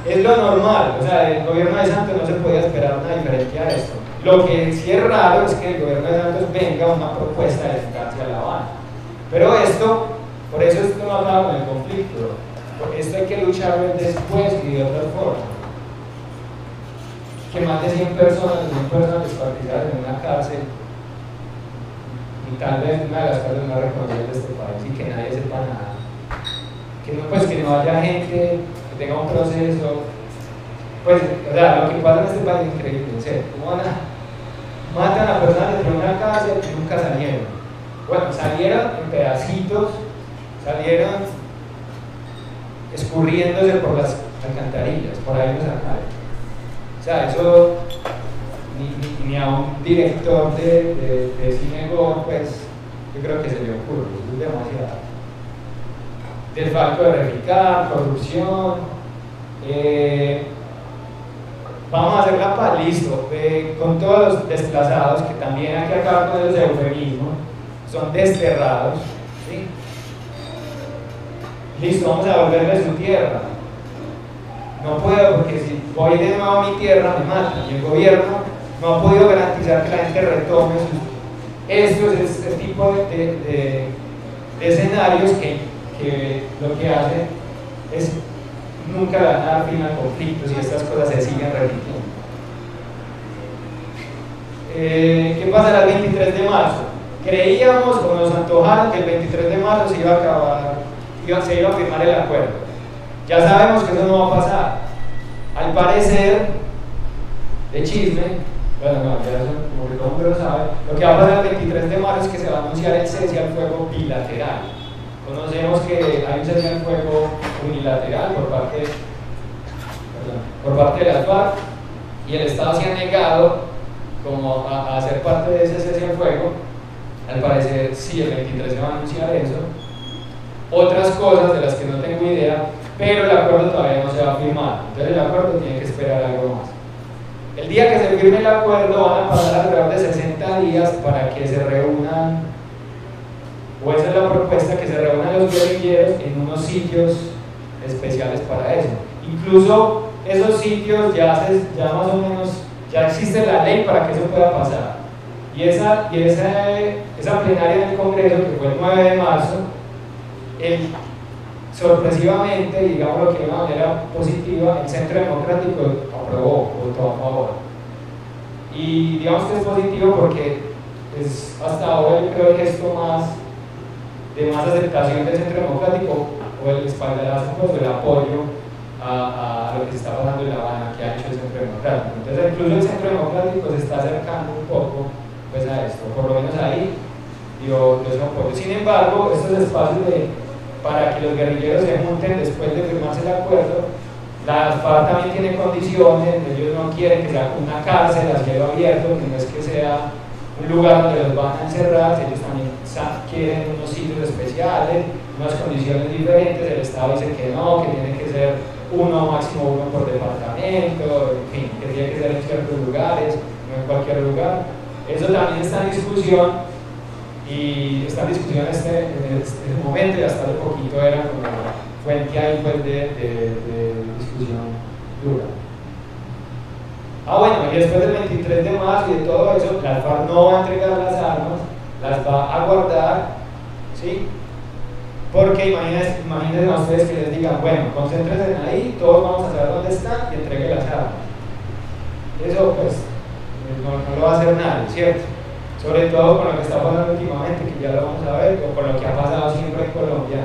Es lo normal, o sea, el gobierno de Santos no se podía esperar una diferencia a esto. Lo que sí es raro es que el gobierno de Santos venga a una propuesta de sentarse a La Habana. Pero esto, por eso esto no hablaba con el conflicto, porque esto hay que lucharlo después y de otra forma. Que más de 100 personas descuartizadas en una cárcel, y tal vez una de las cárceles más reconocidas de este país, y que nadie sepa nada. Que no, pues, que no haya gente que tenga un proceso, pues, o sea, lo que pasa en este país es increíble, en serio. ¿Cómo van a matan a personas dentro de una cárcel y nunca salieron? Bueno, salieron en pedacitos, salieron escurriéndose por las alcantarillas, por ahí no sacaron. O sea, eso ni a un director de cine gore, pues, yo creo que se le ocurre, es demasiado. Desfalco de replicar, corrupción, vamos a hacer la paz, listo, con todos los desplazados, que también hay que acabar con los eufemismos, son desterrados, ¿sí? Listo, vamos a volverle su tierra. No puedo, porque si voy de nuevo a mi tierra me matan, y el gobierno no ha podido garantizar que la gente retome este tipo de escenarios que lo que hacen es nunca van a dar fin a conflictos y estas cosas se siguen repitiendo. ¿Qué pasa el 23 de marzo? Creíamos o nos antojaron que el 23 de marzo se iba a acabar, se iba a firmar el acuerdo. Ya sabemos que eso no va a pasar. Al parecer, de chisme, bueno, no, ya eso como que todo el mundo lo sabe, lo que va a pasar el 23 de marzo es que se va a anunciar el cese al fuego bilateral. Conocemos que hay un cese al fuego unilateral por parte de las FARC, y el Estado se ha negado como a ser parte de ese cese al fuego. Al parecer sí, el 23 se va a anunciar eso, otras cosas de las que no tengo idea, pero el acuerdo todavía no se va a firmar, entonces el acuerdo tiene que esperar algo más. El día que se firme el acuerdo van a pasar alrededor de 60 días para que se reúnan, o esa es la propuesta, que se reúnan los guerrilleros en unos sitios especiales para eso. Incluso esos sitios ya más o menos, ya existe la ley para que eso pueda pasar. Y esa plenaria del Congreso, que fue el 9 de marzo, sorpresivamente, digámoslo que de una manera positiva, el Centro Democrático aprobó, votó a favor. Y digamos que es positivo porque es hasta ahora creo el gesto de más aceptación del Centro Democrático, o el espaldarazo, pues, del apoyo a lo que se está pasando en La Habana, que ha hecho el Centro Democrático. Entonces incluso el Centro Democrático se está acercando un poco, pues, a esto, por lo menos ahí dio su apoyo. Sin embargo, estos espacios para que los guerrilleros se junten después de firmarse el acuerdo, la FARC también tiene condiciones, ellos no quieren que sea una cárcel a cielo abierto, que no es que sea un lugar donde los van a encerrar, ellos también quieren unos sitios especiales, unas condiciones diferentes. El Estado dice que no, que tiene que ser uno, máximo uno por departamento, en fin, que tiene que ser en ciertos lugares, no en cualquier lugar. Eso también está en discusión, y está en discusión en este momento, y hasta hace poquito era como una fuente ahí, pues, de discusión dura. Ah, bueno, y después del 23 de marzo y de todo eso, las FARC no va a entregar las armas, las va a guardar, ¿sí? Porque imagínense a ustedes que les digan, bueno, concéntrense ahí, todos vamos a saber dónde están y entreguen las armas. Eso, pues, no lo va a hacer nadie, ¿cierto? Sobre todo con lo que está pasando últimamente, que ya lo vamos a ver, o con lo que ha pasado siempre en Colombia.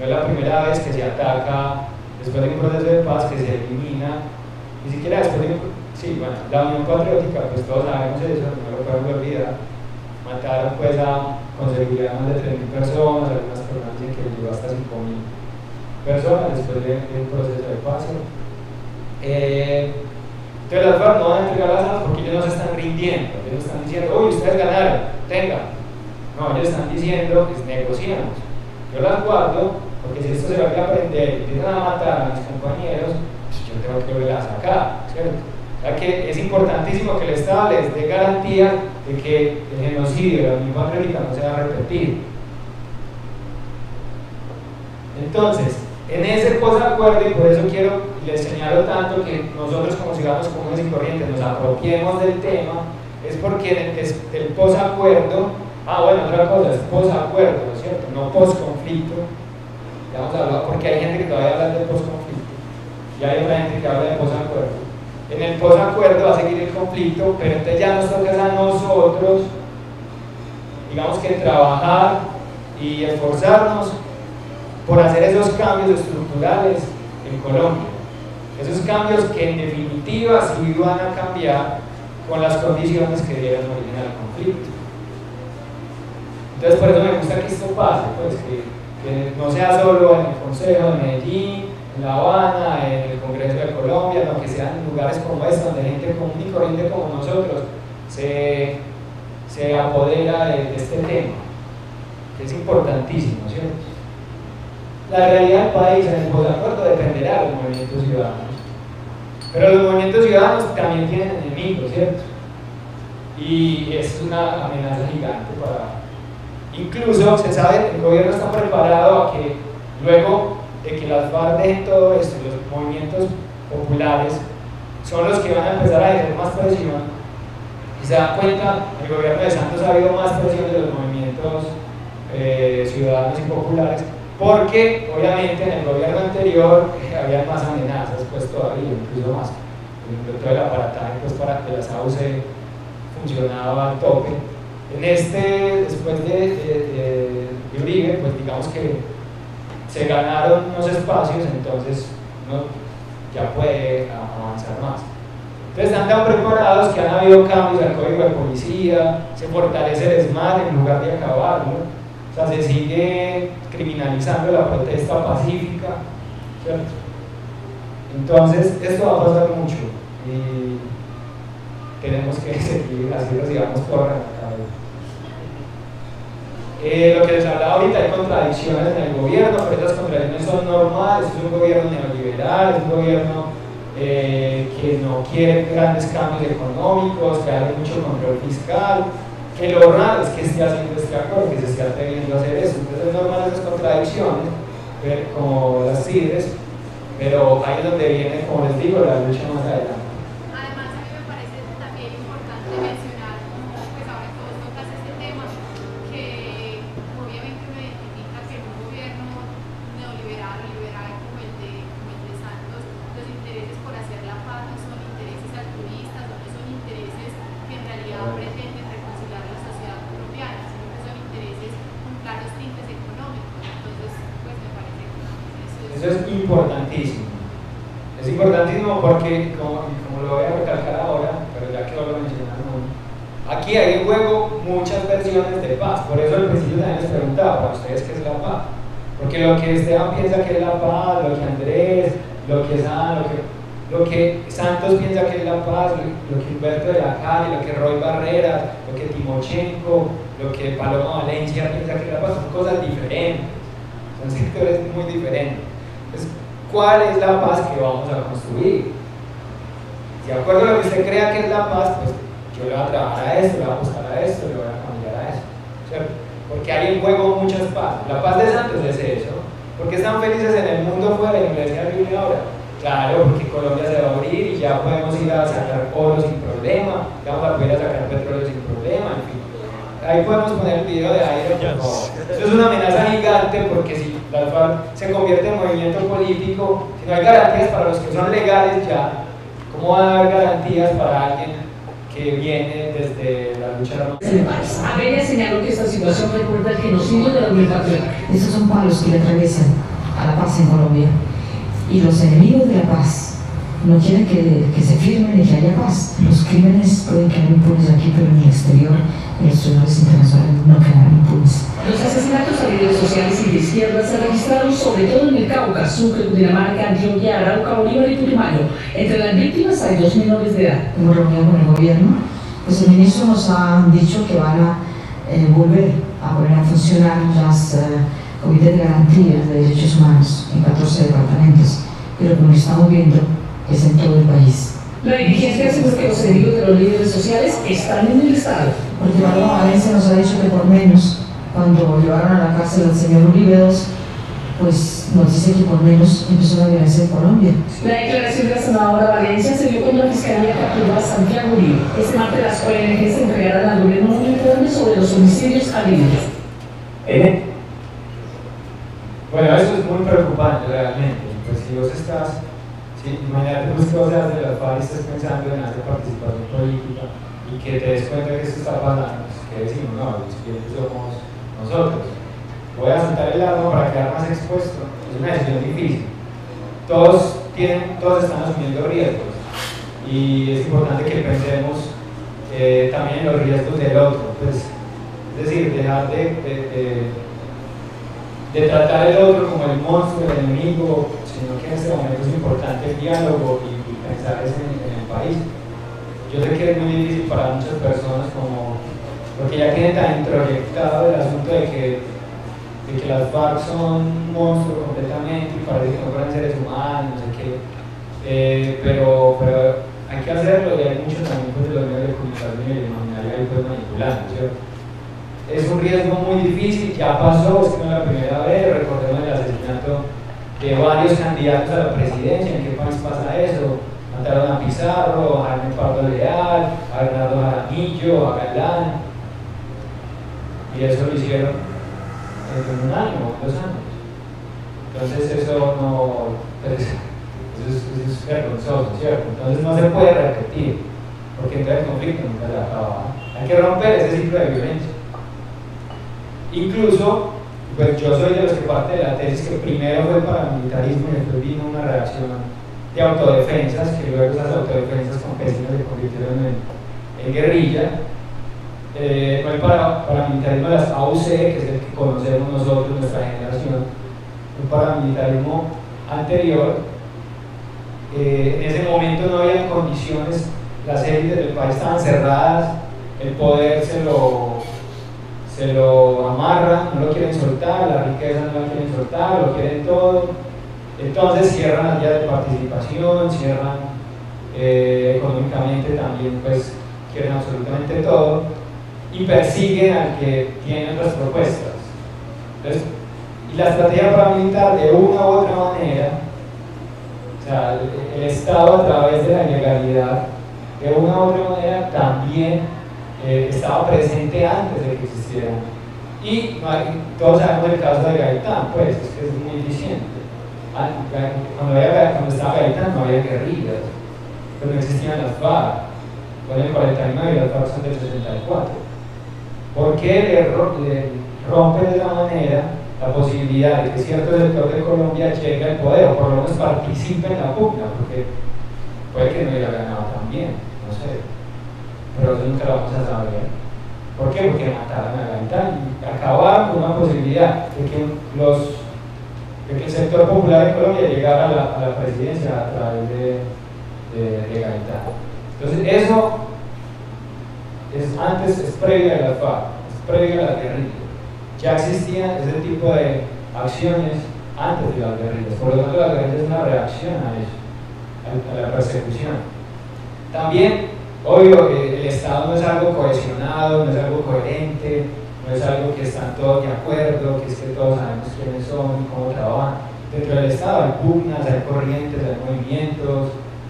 No es la primera vez que se ataca, después de un proceso de paz, que se elimina, ni siquiera después de un... Sí, bueno, la Unión Patriótica, pues todos sabemos eso, no lo podemos olvidar. Mataron, pues, con seguridad más de 3.000 personas, algunas personas dicen que llegó hasta 5.000 personas después del proceso de paz. Entonces las FARC no van a entregar las armas porque ellos no se están rindiendo, ellos están diciendo, uy, ustedes ganaron, tengan. No, ellos están diciendo, pues, negociamos. Yo las guardo porque si esto se va a aprender y empiezan a matar a mis compañeros, pues yo tengo que volver a sacar, ¿cierto? ya que es importantísimo que el Estado les dé garantía de que el genocidio de la Unión Patriótica no sea repetido. Entonces, en ese posacuerdo, y por eso quiero, les señalo tanto que nosotros como ciudadanos comunes y corrientes nos apropiemos del tema, es porque el posacuerdo, otra cosa, es posacuerdo, ¿no es cierto? No posconflicto, ya hemos hablado, porque hay gente que todavía habla de posconflicto, y hay otra gente que habla de posacuerdo. En el posacuerdo va a seguir el conflicto, pero entonces ya nos toca a nosotros, digamos que trabajar y esforzarnos por hacer esos cambios estructurales en Colombia, esos cambios que en definitiva sí van a cambiar con las condiciones que dieron origen al conflicto. Entonces por eso me gusta que esto pase, pues, que no sea solo en el Consejo de Medellín, en La Habana, en el Congreso de Colombia, no, que sean lugares como este donde gente común y corriente como nosotros se apodera de este tema, que es importantísimo, ¿cierto? La realidad del país en el posacuerdo dependerá de los movimientos ciudadanos, pero los movimientos ciudadanos también tienen enemigos, ¿cierto? Y es una amenaza gigante para... Incluso se sabe que el gobierno está preparado a que luego de que las FARC dejen todo esto, los movimientos populares son los que van a empezar a ejercer más presión, y se dan cuenta, el gobierno de Santos ha habido más presión de los movimientos ciudadanos y populares, porque obviamente en el gobierno anterior había más amenazas, pues todavía, incluso más. Todo el aparataje, pues, para que las AUC funcionaba al tope. En este, después de Uribe, pues digamos que se ganaron unos espacios, entonces uno ya puede avanzar más. Entonces están tan preparados que han habido cambios al código de policía, se fortalece el ESMAD en lugar de acabarlo, o sea, se sigue criminalizando la protesta pacífica, ¿cierto? Entonces esto va a pasar mucho y tenemos que seguir así, lo sigamos por la cabeza. Lo que les hablaba ahorita, hay contradicciones en el gobierno, pero esas contradicciones son normales. Es un gobierno neoliberal, es un gobierno que no quiere grandes cambios económicos, que hay mucho control fiscal, que lo raro es que esté haciendo este acuerdo, que se esté atreviendo a hacer eso. Entonces es normal esas contradicciones, como las CIDES, pero ahí es donde viene, como les digo, la lucha más adelante. Esteban piensa que es la paz, lo que Andrés, lo que lo que Santos piensa que es la paz, lo que Humberto de la Calle, lo que Roy Barreras, lo que Timochenko, lo que Paloma Valencia piensa que es la paz, son cosas diferentes, son sectores muy diferentes. Entonces, ¿cuál es la paz que vamos a construir? Si de acuerdo a lo que usted crea que es la paz, pues yo le voy a trabajar a esto, le voy a buscar a esto, le voy a cambiar a eso, ¿cierto? Porque hay en juego muchas paces. La paz de Santos es eso. ¿Por qué están felices en el mundo fuera de la iglesia libre ahora? Claro, porque Colombia se va a abrir y ya podemos ir a sacar oro sin problema, ya vamos a poder sacar petróleo sin problema, en fin. Ahí podemos poner el video de aire, por favor. Eso es una amenaza gigante, porque si la FARC se convierte en movimiento político, si no hay garantías para los que son legales ya, ¿cómo van a haber garantías para alguien que viene desde la lucha armada? Averia señaló que esta situación recuerda el genocidio de la Unión Patriótica. Esos son palos que le atraviesan a la paz en Colombia. Y los enemigos de la paz no quieren que se firmen y que haya paz. Los crímenes pueden quedar impunes aquí, pero en el exterior, en los tribunales internacionales, no quedarán impunes. Los asesinatos a líderes sociales y de izquierda se registraron sobre todo en el Cauca, Sucre, Dinamarca, Antioquia, Arauca, Bolívar y Putumayo. Entre las víctimas hay 2 menores de edad. Hemos reunido con el gobierno, pues el ministro nos ha dicho que van a volver a poner a funcionar las comités de garantías de derechos humanos en 14 departamentos, pero como estamos viendo es en todo el país. La dirigencia hace los procedidos de los líderes sociales están en el Estado. Porque León Valencia nos ha dicho que por menos, cuando llevaron a la cárcel al señor Uribe II, pues nos dice que por menos empezó la violencia en Colombia. La declaración de la senadora Valencia se dio cuando la Fiscalía capturó a Santiago Uribe. Este martes las ONG se entregaron al gobierno un informe sobre los homicidios a líderes. Bueno, eso es muy preocupante realmente. Pues si vos estás... imagínate unas cosas de las FARC y estás pensando en hacer participación política y que te des cuenta que eso está pasando, pues, que decimos, no, los clientes somos nosotros. Voy a soltar el arma para quedar más expuesto. Es una decisión difícil. Todos están asumiendo riesgos y es importante que pensemos también en los riesgos del otro. Pues, es decir, dejar de tratar al otro como el monstruo, el enemigo, sino que en este momento es importante el diálogo y pensar en el país. Yo sé que es muy difícil para muchas personas, como porque ya tiene tan introyectado el asunto de que las FARC son monstruos completamente y parece que no fueran seres humanos, no sé qué, pero hay que hacerlo y hay muchos también de los medios de comunicación y de imaginario ahí pues manipulando, ¿cierto? Es un riesgo muy difícil, ya pasó, es que no es la primera vez, recordemos el asesinato de varios candidatos a la presidencia. ¿En qué país pasa eso? Mataron a Pizarro, a Jaime Pardo Leal, a Bernardo Jaramillo, a Galán, y eso lo hicieron en un año, 2 años. Entonces eso no, eso es vergonzoso, ¿cierto? Entonces no se puede repetir, porque entonces el conflicto nunca se acaba. Hay que romper ese ciclo de violencia. Incluso, pues yo soy de los que parte de la tesis que primero fue el paramilitarismo y después vino una reacción de autodefensas, que luego esas autodefensas campesinas se convirtieron en guerrilla. El paramilitarismo de las AUC, que es el que conocemos nosotros, nuestra generación, un paramilitarismo anterior. En ese momento no había condiciones, las élites del país estaban cerradas, el poder se lo amarran, no lo quieren soltar, la riqueza no la quieren soltar, lo quieren todo. Entonces cierran las vías de participación, cierran económicamente también, pues quieren absolutamente todo y persiguen al que tiene otras propuestas. Entonces, y la estrategia paramilitar de una u otra manera, o sea, el Estado a través de la ilegalidad, de una u otra manera también estaba presente antes de que existiera. Y todos sabemos el caso de Gaitán, pues es que es muy eficiente. Cuando estaba Gaitán no había guerrillas, pero no existían las FARC. Con el 49 y las FARC son del 64. ¿Por qué le rompen de esa manera la posibilidad de que cierto sector de Colombia llegue al poder, o por lo menos participe en la pugna? Porque puede que no haya ganado también, no sé. Pero eso nunca lo vamos a saber. ¿Por qué? Porque mataron a Gaitán y acabaron con una posibilidad de que el sector popular de Colombia llegara a la presidencia a través de Gaitán. Entonces eso es previo a la FARC, es previo a la guerrilla. Ya existían ese tipo de acciones antes de las guerrillas, por lo tanto la guerrilla es una reacción a eso, a la persecución. También obvio que el Estado no es algo cohesionado, no es algo coherente, no es algo que están todos de acuerdo, que es que todos sabemos quiénes son, cómo trabajan. Dentro del Estado hay pugnas, hay corrientes, hay movimientos,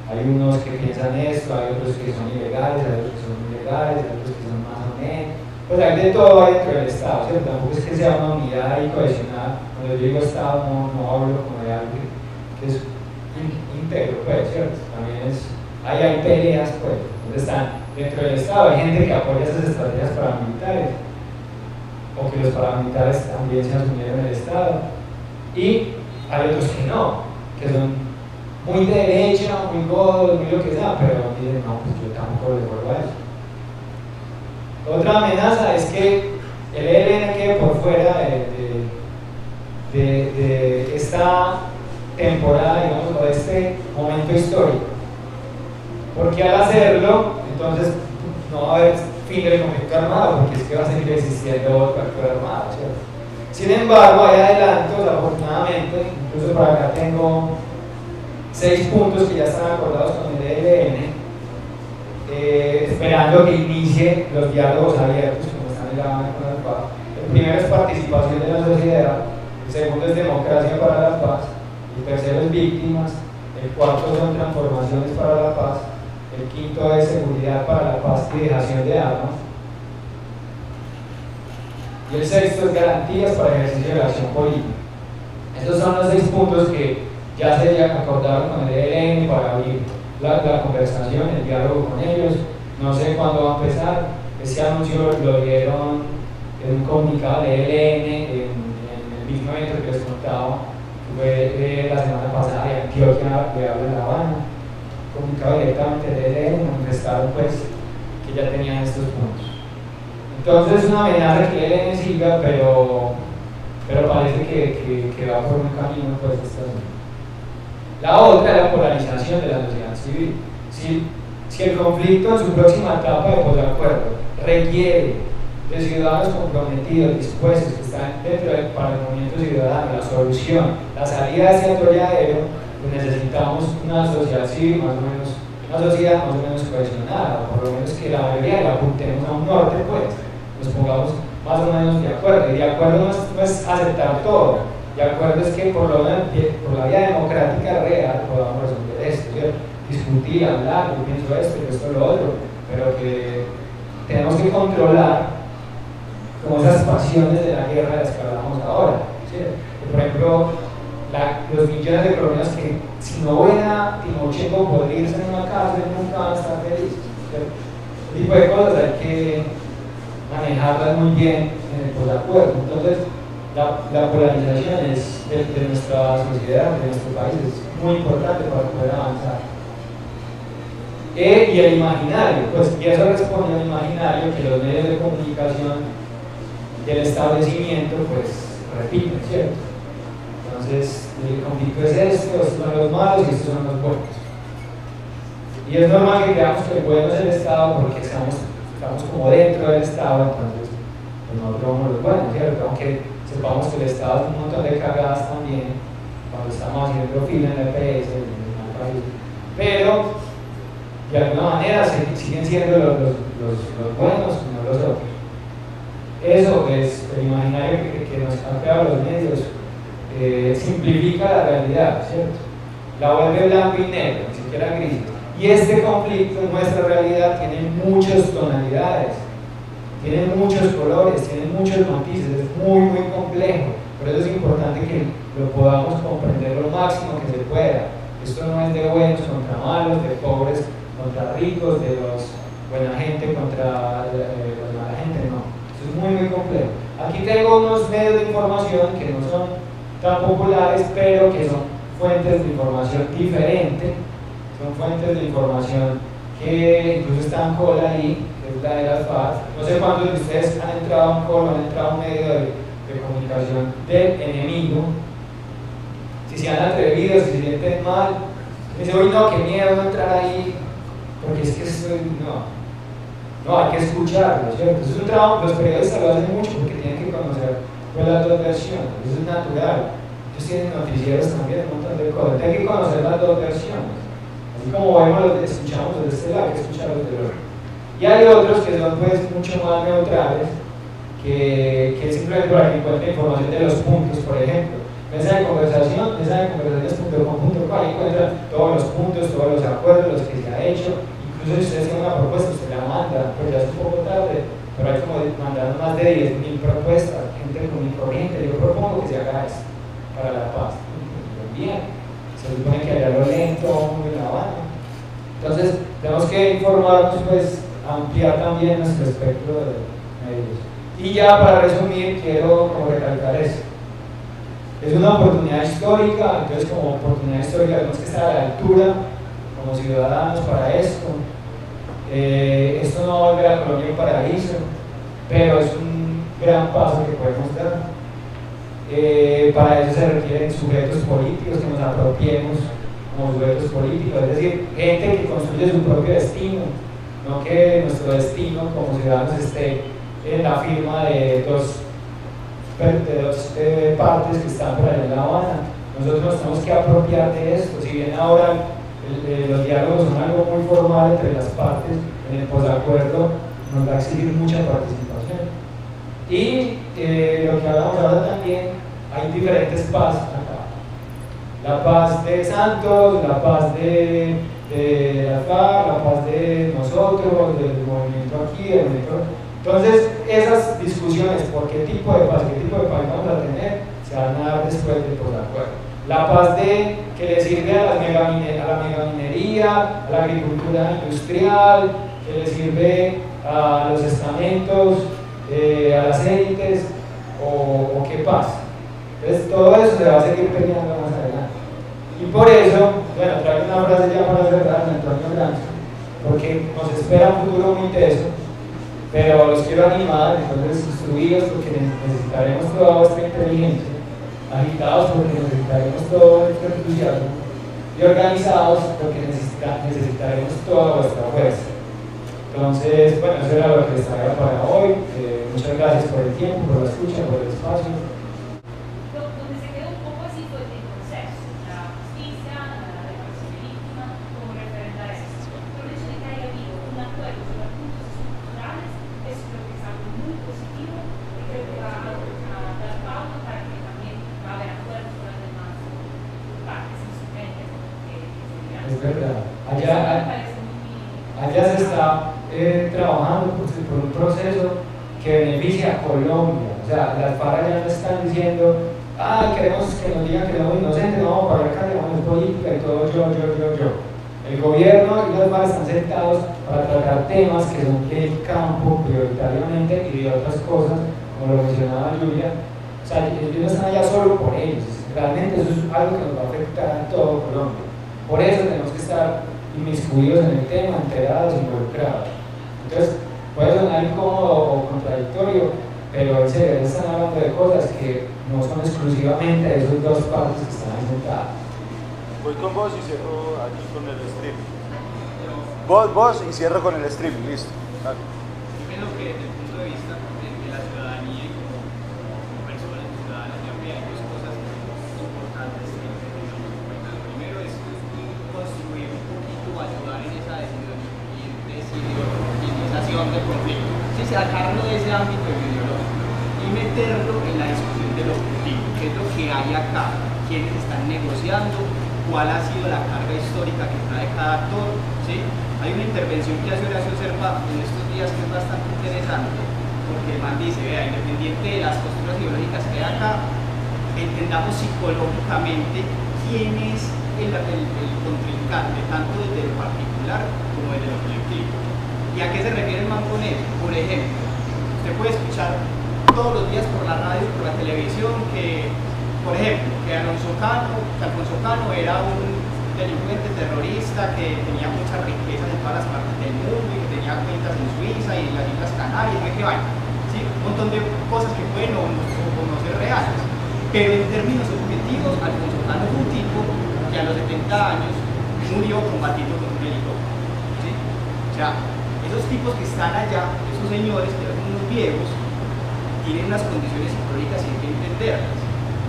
hay unos que piensan esto, hay otros que son ilegales, hay otros que son ilegales, hay otros que son más o menos. Pues hay de todo dentro del Estado, ¿cierto? Tampoco es que sea una unidad y cohesionada. Cuando yo digo Estado no hablo como de algo que es íntegro, pues, ¿cierto? También hay peleas, pues. Están dentro del Estado, hay gente que apoya esas estrategias paramilitares o que los paramilitares también se asumieron en el Estado, y hay otros que no, que son muy de derecha, muy godos, muy lo que sea, pero dicen no, pues yo tampoco le vuelvo a eso. Otra amenaza es que el ELN quede por fuera de esta temporada, digamos, o de este momento histórico. Porque al hacerlo, entonces no va a haber fin del conflicto armado, porque es que va a seguir existiendo otro actor armado, ¿cierto? Sin embargo, hay adelantos, afortunadamente. Incluso por acá tengo 6 puntos que ya están acordados con el ELN, esperando que inicie los diálogos abiertos, como están en La Habana con la paz. El primero es participación de la sociedad, el segundo es democracia para la paz, el tercero es víctimas, el cuarto son transformaciones para la paz, el quinto es seguridad para la paz y dejación de armas, y el sexto es garantías para el ejercicio de la acción política. Estos son los 6 puntos que ya se acordaron con el ELN para abrir la conversación, el diálogo con ellos. No sé cuándo va a empezar. Ese anuncio lo dieron en un comunicado de ELN en el mismo evento que les contaba, fue de la semana pasada de Antioquia, de La Habana. Comunicado directamente de ELN, manifestaron pues que ya tenían estos puntos. Entonces es una amenaza que el ELN siga, pero parece que va por un camino pues esta. La otra es la polarización de la sociedad civil. Si el conflicto en su próxima etapa de posacuerdo requiere de ciudadanos comprometidos, dispuestos, que están dentro del movimiento ciudadano, la solución, la salida de ese atolladero, pues necesitamos una sociedad civil más o menos, una sociedad más o menos cohesionada, o por lo menos que la mayoría la apuntemos a un norte, pues nos pongamos más o menos de acuerdo. Y de acuerdo no es aceptar todo, de acuerdo es que por la vía democrática real podamos resolver esto, ¿cierto? Discutir, hablar, yo pienso esto, yo esto, lo otro, pero que tenemos que controlar como esas pasiones de la guerra de las que hablamos ahora, ¿cierto? Por ejemplo, los millones de colombianos que si no ven a Timochenko podría irse en una cárcel, nunca van a estar felices, ¿cierto? Ese tipo de cosas hay que manejarlas muy bien en el posacuerdo. Entonces la polarización es de nuestra sociedad, de nuestro país, es muy importante para poder avanzar. Y el imaginario, pues, y eso responde al imaginario que los medios de comunicación del establecimiento pues repiten, ¿cierto? Entonces el conflicto es esto, estos son los malos y estos son los buenos, y es normal que creamos que el bueno es el Estado porque estamos como dentro del Estado, entonces pues nosotros vamos los buenos, ¿cierto? Aunque sepamos que el Estado hace un montón de cagadas también cuando estamos haciendo fila en el EPS, en el país, pero de alguna manera siguen siendo los buenos y no los otros. Eso es el imaginario que nos han creado los medios. Simplifica la realidad, ¿cierto? La vuelve blanco y negro, ni siquiera gris. Y este conflicto, nuestra realidad, tiene muchas tonalidades, tiene muchos colores, tiene muchos matices, es muy, muy complejo. Por eso es importante que lo podamos comprender lo máximo que se pueda. Esto no es de buenos contra malos, de pobres contra ricos, de los buena gente contra la mala gente, no. Esto es muy, muy complejo. Aquí tengo unos medios de información que no son tan populares, pero que son fuentes de información diferente. Son fuentes de información que incluso está en cola ahí, que es la de las FARC. No sé cuántos de ustedes han entrado en cola, han entrado en medio de comunicación del enemigo. Si se han atrevido, si se sienten mal, dicen, uy, no, qué miedo entrar ahí, porque es que soy, no, hay que escucharlo, ¿cierto? Es un trabajo, los periodistas lo hacen mucho porque tienen que conocer las dos versiones, eso es natural. Ellos tienen noticieros también, un montón de cosas, tienen que conocer las dos versiones. Así como vemos, los escuchamos desde este lado, que escuchamos desde el otro. Y hay otros que son pues mucho más neutrales, que simplemente por aquí encuentran información de los puntos, por ejemplo. Mesa de conversación, mesadeconversaciones.com.co, ahí encuentran todos los puntos, todos los acuerdos, los que se ha hecho. Incluso si ustedes tienen una propuesta, se la mandan, pues ya es un poco tarde, pero hay como mandando más de 10.000 propuestas, gente común y corriente. Yo propongo que se haga esto para la paz. Bien. Se supone que allá lo leen todo en La Habana. Entonces, tenemos que informarnos, pues, ampliar también nuestro espectro de medios. Y ya para resumir, quiero como recalcar eso. Es una oportunidad histórica, entonces como oportunidad histórica tenemos que estar a la altura como ciudadanos para esto. Esto no va a volver a Colombia un paraíso, pero es un gran paso que podemos dar. Para eso se requieren sujetos políticos que nos apropiemos como sujetos políticos, es decir, gente que construye su propio destino, no que nuestro destino como ciudadanos esté en la firma de dos partes que están por ahí en La Habana. Nosotros nos tenemos que apropiar de esto. Si bien ahora los diálogos son algo muy formal entre las partes, en el posacuerdo nos va a exigir mucha participación. Y lo que hablamos ahora también, hay diferentes pasos acá. La paz de Santos, la paz de la FARC, la paz de nosotros, del movimiento aquí, del movimiento. Entonces, esas discusiones por qué tipo de paz vamos a tener, se van a dar después del posacuerdo. La paz de que le sirve a la megaminería, a la agricultura industrial, que le sirve a los estamentos, a las élites, o qué paz. Entonces todo eso se va a seguir peleando más adelante. Y por eso, bueno, traigo una frase ya para cerrar, Antonio Blanco, porque nos espera un futuro muy teso, pero los quiero animar, entonces instruidos porque necesitaremos toda vuestra inteligencia, agitados porque necesitaremos todo nuestro entusiasmo y organizados porque necesitaremos toda nuestra fuerza. Entonces, bueno, eso era lo que les traía para hoy. Muchas gracias por el tiempo, por la escucha, por el espacio. Donde se quedó un poco así fue el consenso, la justicia, la reparación víctima, como referente a eso. Por el hecho de que haya habido un acuerdo sobre puntos estructurales, eso creo que es algo muy positivo y creo que va a dar pauta para que también va a haber acuerdos con las demás partes en su mente. Es verdad. Allá se está trabajando por un proceso que beneficia a Colombia. O sea, las FARC ya no están diciendo, ah, queremos que nos digan que somos inocentes, no vamos para acá, que vamos a política y todo yo. El gobierno y las FARC están sentados para tratar temas que son del campo prioritariamente y de otras cosas, como lo mencionaba Julia. O sea, ellos no están allá solo por ellos. Realmente eso es algo que nos va a afectar a todo Colombia. Por eso tenemos que estar inmiscuidos en el tema, enterados, involucrados. Entonces, puede sonar incómodo o contradictorio, pero en serio, están hablando de cosas que no son exclusivamente de esos dos partes que están sentadas. Voy con vos y cierro aquí con el stream. Vos y cierro con el stream, listo. Dale. Yo pienso que desde el punto de vista de la ciudadanía y como personas ciudadanas, yo creo que hay dos cosas importantes que tenemos en cuenta. Lo primero es construir un poquito, ayudar en esa desideologización del conflicto, sí, sacarlo de ese ámbito ideológico y meterlo en la discusión de lo político, qué es lo que hay acá, quiénes están negociando, cuál ha sido la carga histórica que trae cada actor, ¿sí? Hay una intervención que hace Horacio Serpa en estos días que es bastante interesante, porque el man dice, vea, independiente de las posturas ideológicas que hay acá, entendamos psicológicamente quién es el contrincante, tanto desde lo particular como desde lo colectivo. ¿Y a qué se refiere el man con eso? Por ejemplo, usted puede escuchar todos los días por la radio, por la televisión, que, por ejemplo, que Alfonso Cano era un delincuente terrorista que tenía muchas riquezas en todas las partes del mundo y que tenía cuentas en Suiza y en las Islas Canarias, no hay que vayan, ¿sí? Un montón de cosas que pueden o no ser reales. Pero en términos objetivos, Alfonso Cano es un tipo que a los 70 años murió combatiendo con un helicóptero, ¿sí? O sea, esos tipos que están allá, esos señores que eran unos viejos, tienen unas condiciones históricas y hay que entenderlas.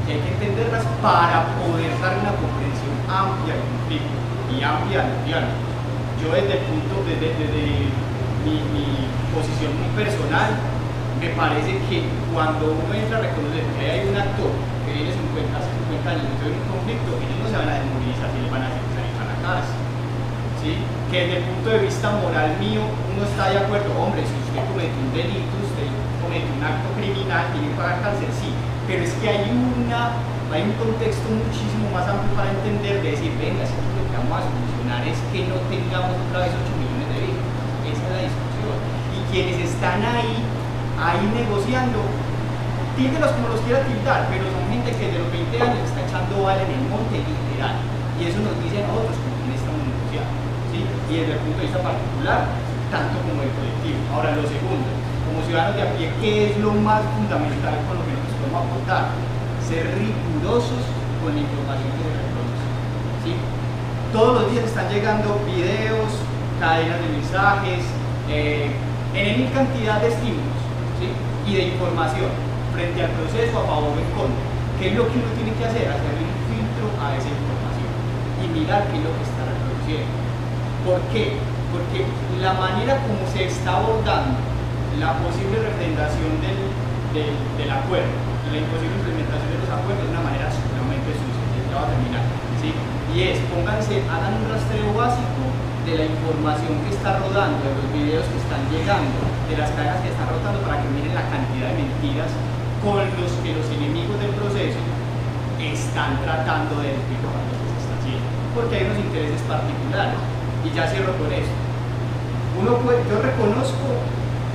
Y hay que entenderlas para poder dar una comprensión amplia al conflicto y amplia al diálogo. Yo desde mi posición muy personal, me parece que cuando uno entra a reconocer que hay un actor que viene a 50 años dentro de un conflicto, ellos no se van a desmovilizar y les van a hacer salir a la cárcel, ¿sí? Que desde el punto de vista moral mío, uno está de acuerdo, hombre, si usted comete un delito, usted comete un acto criminal, tiene que pagar cárcel, sí, pero es que hay un contexto muchísimo más amplio para entender, de decir, venga, si lo que vamos a solucionar es que no tengamos otra vez 8 millones de víctimas, esa es la discusión, y quienes están ahí negociando, tíldelos como los quiera tildar, pero son gente que desde los 20 años está echando bala en el monte, literal, y eso nos dicen otros con quienes estamos negociando, ¿sí? Y desde el punto de vista particular, tanto como el colectivo. Ahora, lo segundo, como ciudadanos de a pie, ¿qué es lo más fundamental con lo que nosotros podemos aportar? Ser rigurosos con la información que se reproduce, ¿sí? Todos los días están llegando videos, cadenas de mensajes, en cantidad de estímulos, ¿sí? Y de información frente al proceso, a favor o en contra. ¿Qué es lo que uno tiene que hacer? Hacer un filtro a esa información y mirar qué es lo que está reproduciendo. ¿Por qué? porque la manera como se está abordando la posible refrendación del acuerdo y la imposible implementación de los acuerdos es una manera sumamente sucia, ya va a terminar, ¿sí? Y es, pónganse, hagan un rastreo básico de la información que está rodando, de los videos que están llegando, de las cargas que están rotando, para que miren la cantidad de mentiras con los que los enemigos del proceso están tratando de explicar lo que se está haciendo, porque hay unos intereses particulares. Y ya cierro con esto. Yo reconozco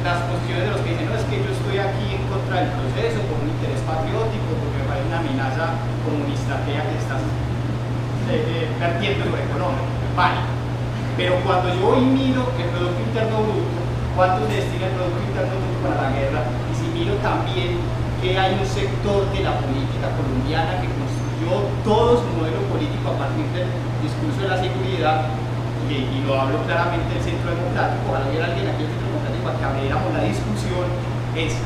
las posiciones de los que dicen, no, es que yo estoy aquí en contra del proceso por un interés patriótico, porque me parece una amenaza comunista fea que estás vertiendo sobre económico. Vale. Pero cuando yo hoy miro el Producto Interno Bruto, ¿cuánto se destina el Producto Interno Bruto para la guerra? Y si miro también que hay un sector de la política colombiana que construyó todo su modelo político a partir del discurso de la seguridad, y lo hablo claramente del Centro Democrático, ojalá hubiera alguien aquí del Centro Democrático para que abriéramos la discusión, es,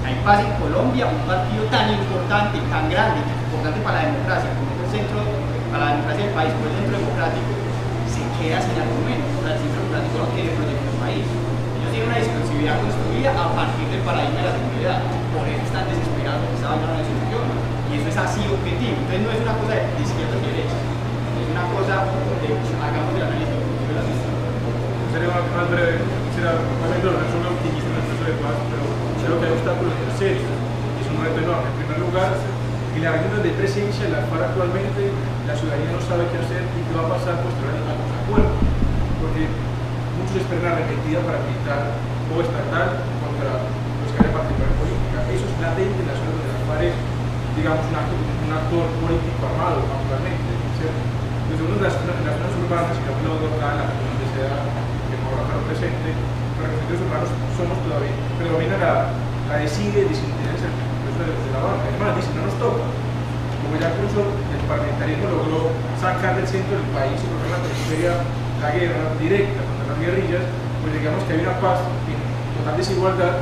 hay paz en Colombia, un partido tan importante, tan grande, tan importante para la democracia, como es el Centro, para la democracia del país, como el Centro Democrático, se queda sin argumentos, o sea, el Centro Democrático no tiene proyecto del país, ellos tienen una discursividad construida a partir del paradigma de la seguridad, por eso están desesperados que estaban en la discusión, y eso es así objetivo, entonces no es una cosa de izquierda y derecha, es una cosa de hagamos el análisis de la misma. Sería más breve, quisiera normalmente lo resuelve optimista en el proceso de paz, pero creo que hay obstáculos en serio, es un reto enorme. En primer lugar, en las reuniones de presencia en las cuales actualmente la ciudadanía no sabe qué hacer y qué va a pasar posteriormente a los acuerdos, porque muchos esperan la arremetida paramilitar o estatal contra los que hay participación política. Eso es latente en las reuniones de las cuales, digamos, un actor político armado actualmente, ¿cierto? Segundo, las zonas urbanas y la zona local, la zona donde sea que no va a estar presente, los representantes urbanos somos todavía, predomina la desidia y desinterés en el proceso de la banca. Además, dicen, no nos toca. Como ya incluso el parlamentarismo logró sacar del centro del país y lograr la periferia, la guerra directa contra las guerrillas, pues digamos que hay una paz en total desigualdad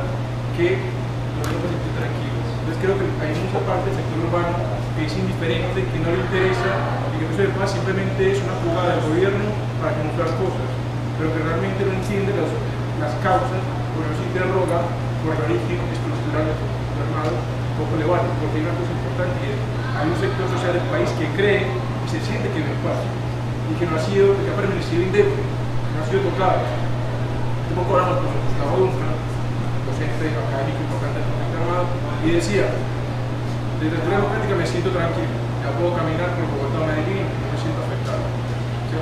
que los grupos se sienten tranquilos. Entonces, creo que hay mucha parte del sector urbano que es indiferente, que no le interesa. Que el proceso de paz simplemente es una jugada del gobierno para camuflar cosas, pero que realmente no entiende las causas, o no se interroga por el origen estructural del armado, poco le vale, porque hay una cosa importante, que hay un sector social del país que cree y se siente que no es paz, y que no ha sido, que ha permanecido indemne, que no ha sido tocado. Un poco hablamos con Gustavo Duncan, docente académico importante del conflicto armado, y decía, desde la cultura democrática me siento tranquilo. Puedo caminar por Bogotá o Medellín, no me siento afectado. ¿Sí?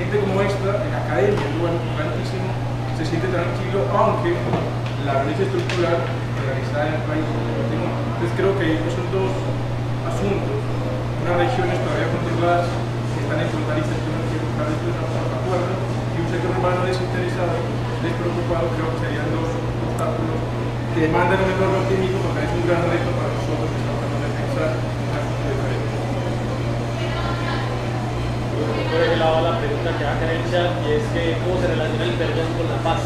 Gente como esta, en la academia, un lugar importantísimo, se siente tranquilo, aunque la violencia estructural organizada en el país continúa. Entonces creo que son dos asuntos. Unas regiones todavía controladas que están en frontalistas que no quieren buscar dentro de un acuerdo, y un sector urbano desinteresado, despreocupado, creo que serían dos obstáculos que demandan un enorme optimismo, porque es un gran reto para nosotros que estamos tratando de pensar. Por ese lado, la pregunta que va a hecha y es que cómo se relaciona el perdón con la paz.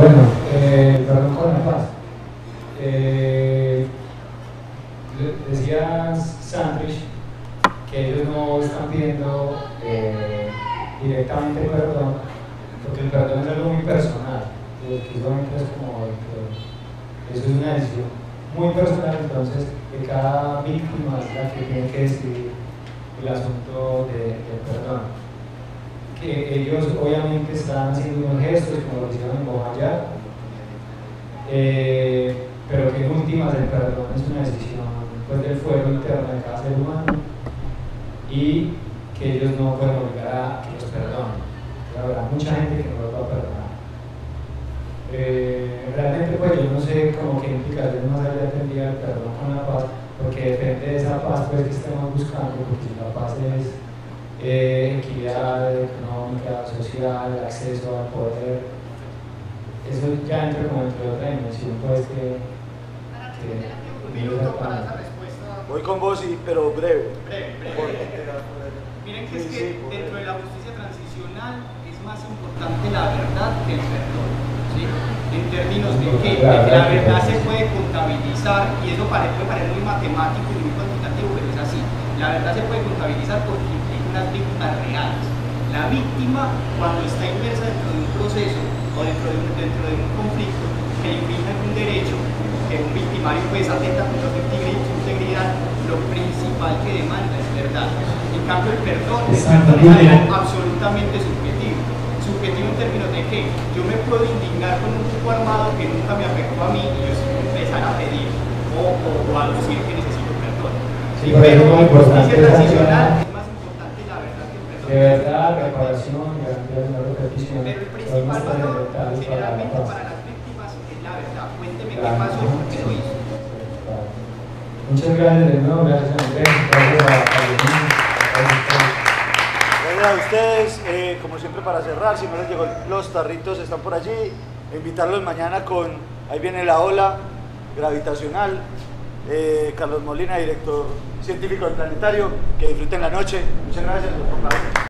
La pregunta. Bueno, el perdón con la paz. Decía Sandrich que ellos no están pidiendo directamente perdón, porque el perdón es algo muy personal, que solamente es como eso es una decisión muy personal, entonces que cada víctima es la que tiene que decidir el asunto del perdón. Que ellos obviamente están haciendo unos gestos, como lo hicieron en Bogotá, pero que en últimas el perdón es una decisión pues, del fuego interno de cada ser humano y que ellos no pueden obligar a que los perdonen. Habrá mucha gente que no los va a perdonar. Realmente pues yo no sé como qué implicaciones más allá tendría el perdón con la paz, porque depende de esa paz pues que estemos buscando, porque la paz es equidad económica, social, acceso al poder, eso ya entra como entre otra dimensión pues que voy con vos y, pero breve. Miren que es que dentro de la justicia transicional es más importante la verdad que el perdón. ¿Sí? En términos de que la verdad se puede contabilizar, y eso puede parecer muy matemático y muy cuantitativo, pero es así. La verdad se puede contabilizar porque implica unas víctimas reales. La víctima, cuando está inmersa dentro de un proceso o dentro de un conflicto que le infringe un derecho, que un victimario pues atenta contra su integridad, lo principal que demanda es verdad. En cambio, el perdón es algo absolutamente subjetivo. Subjetivo en términos de que yo me puedo indignar con un grupo armado que nunca me afectó a mí y yo siempre empezar a pedir o a lucir que necesito perdón. Sí, pero es muy importante. Es más importante la verdad que el perdón. De verdad, reparación, garantía de no repetición. Pero el principal valor, generalmente para las víctimas, es la verdad. Cuénteme qué pasó, por qué lo hizo. Muchas gracias de nuevo, gracias a Andrés, gracias a a ustedes, como siempre para cerrar, si no les llegó los tarritos están por allí, invitarlos mañana con, ahí viene la ola gravitacional, Carlos Molina, director científico del Planetario, que disfruten la noche, muchas gracias.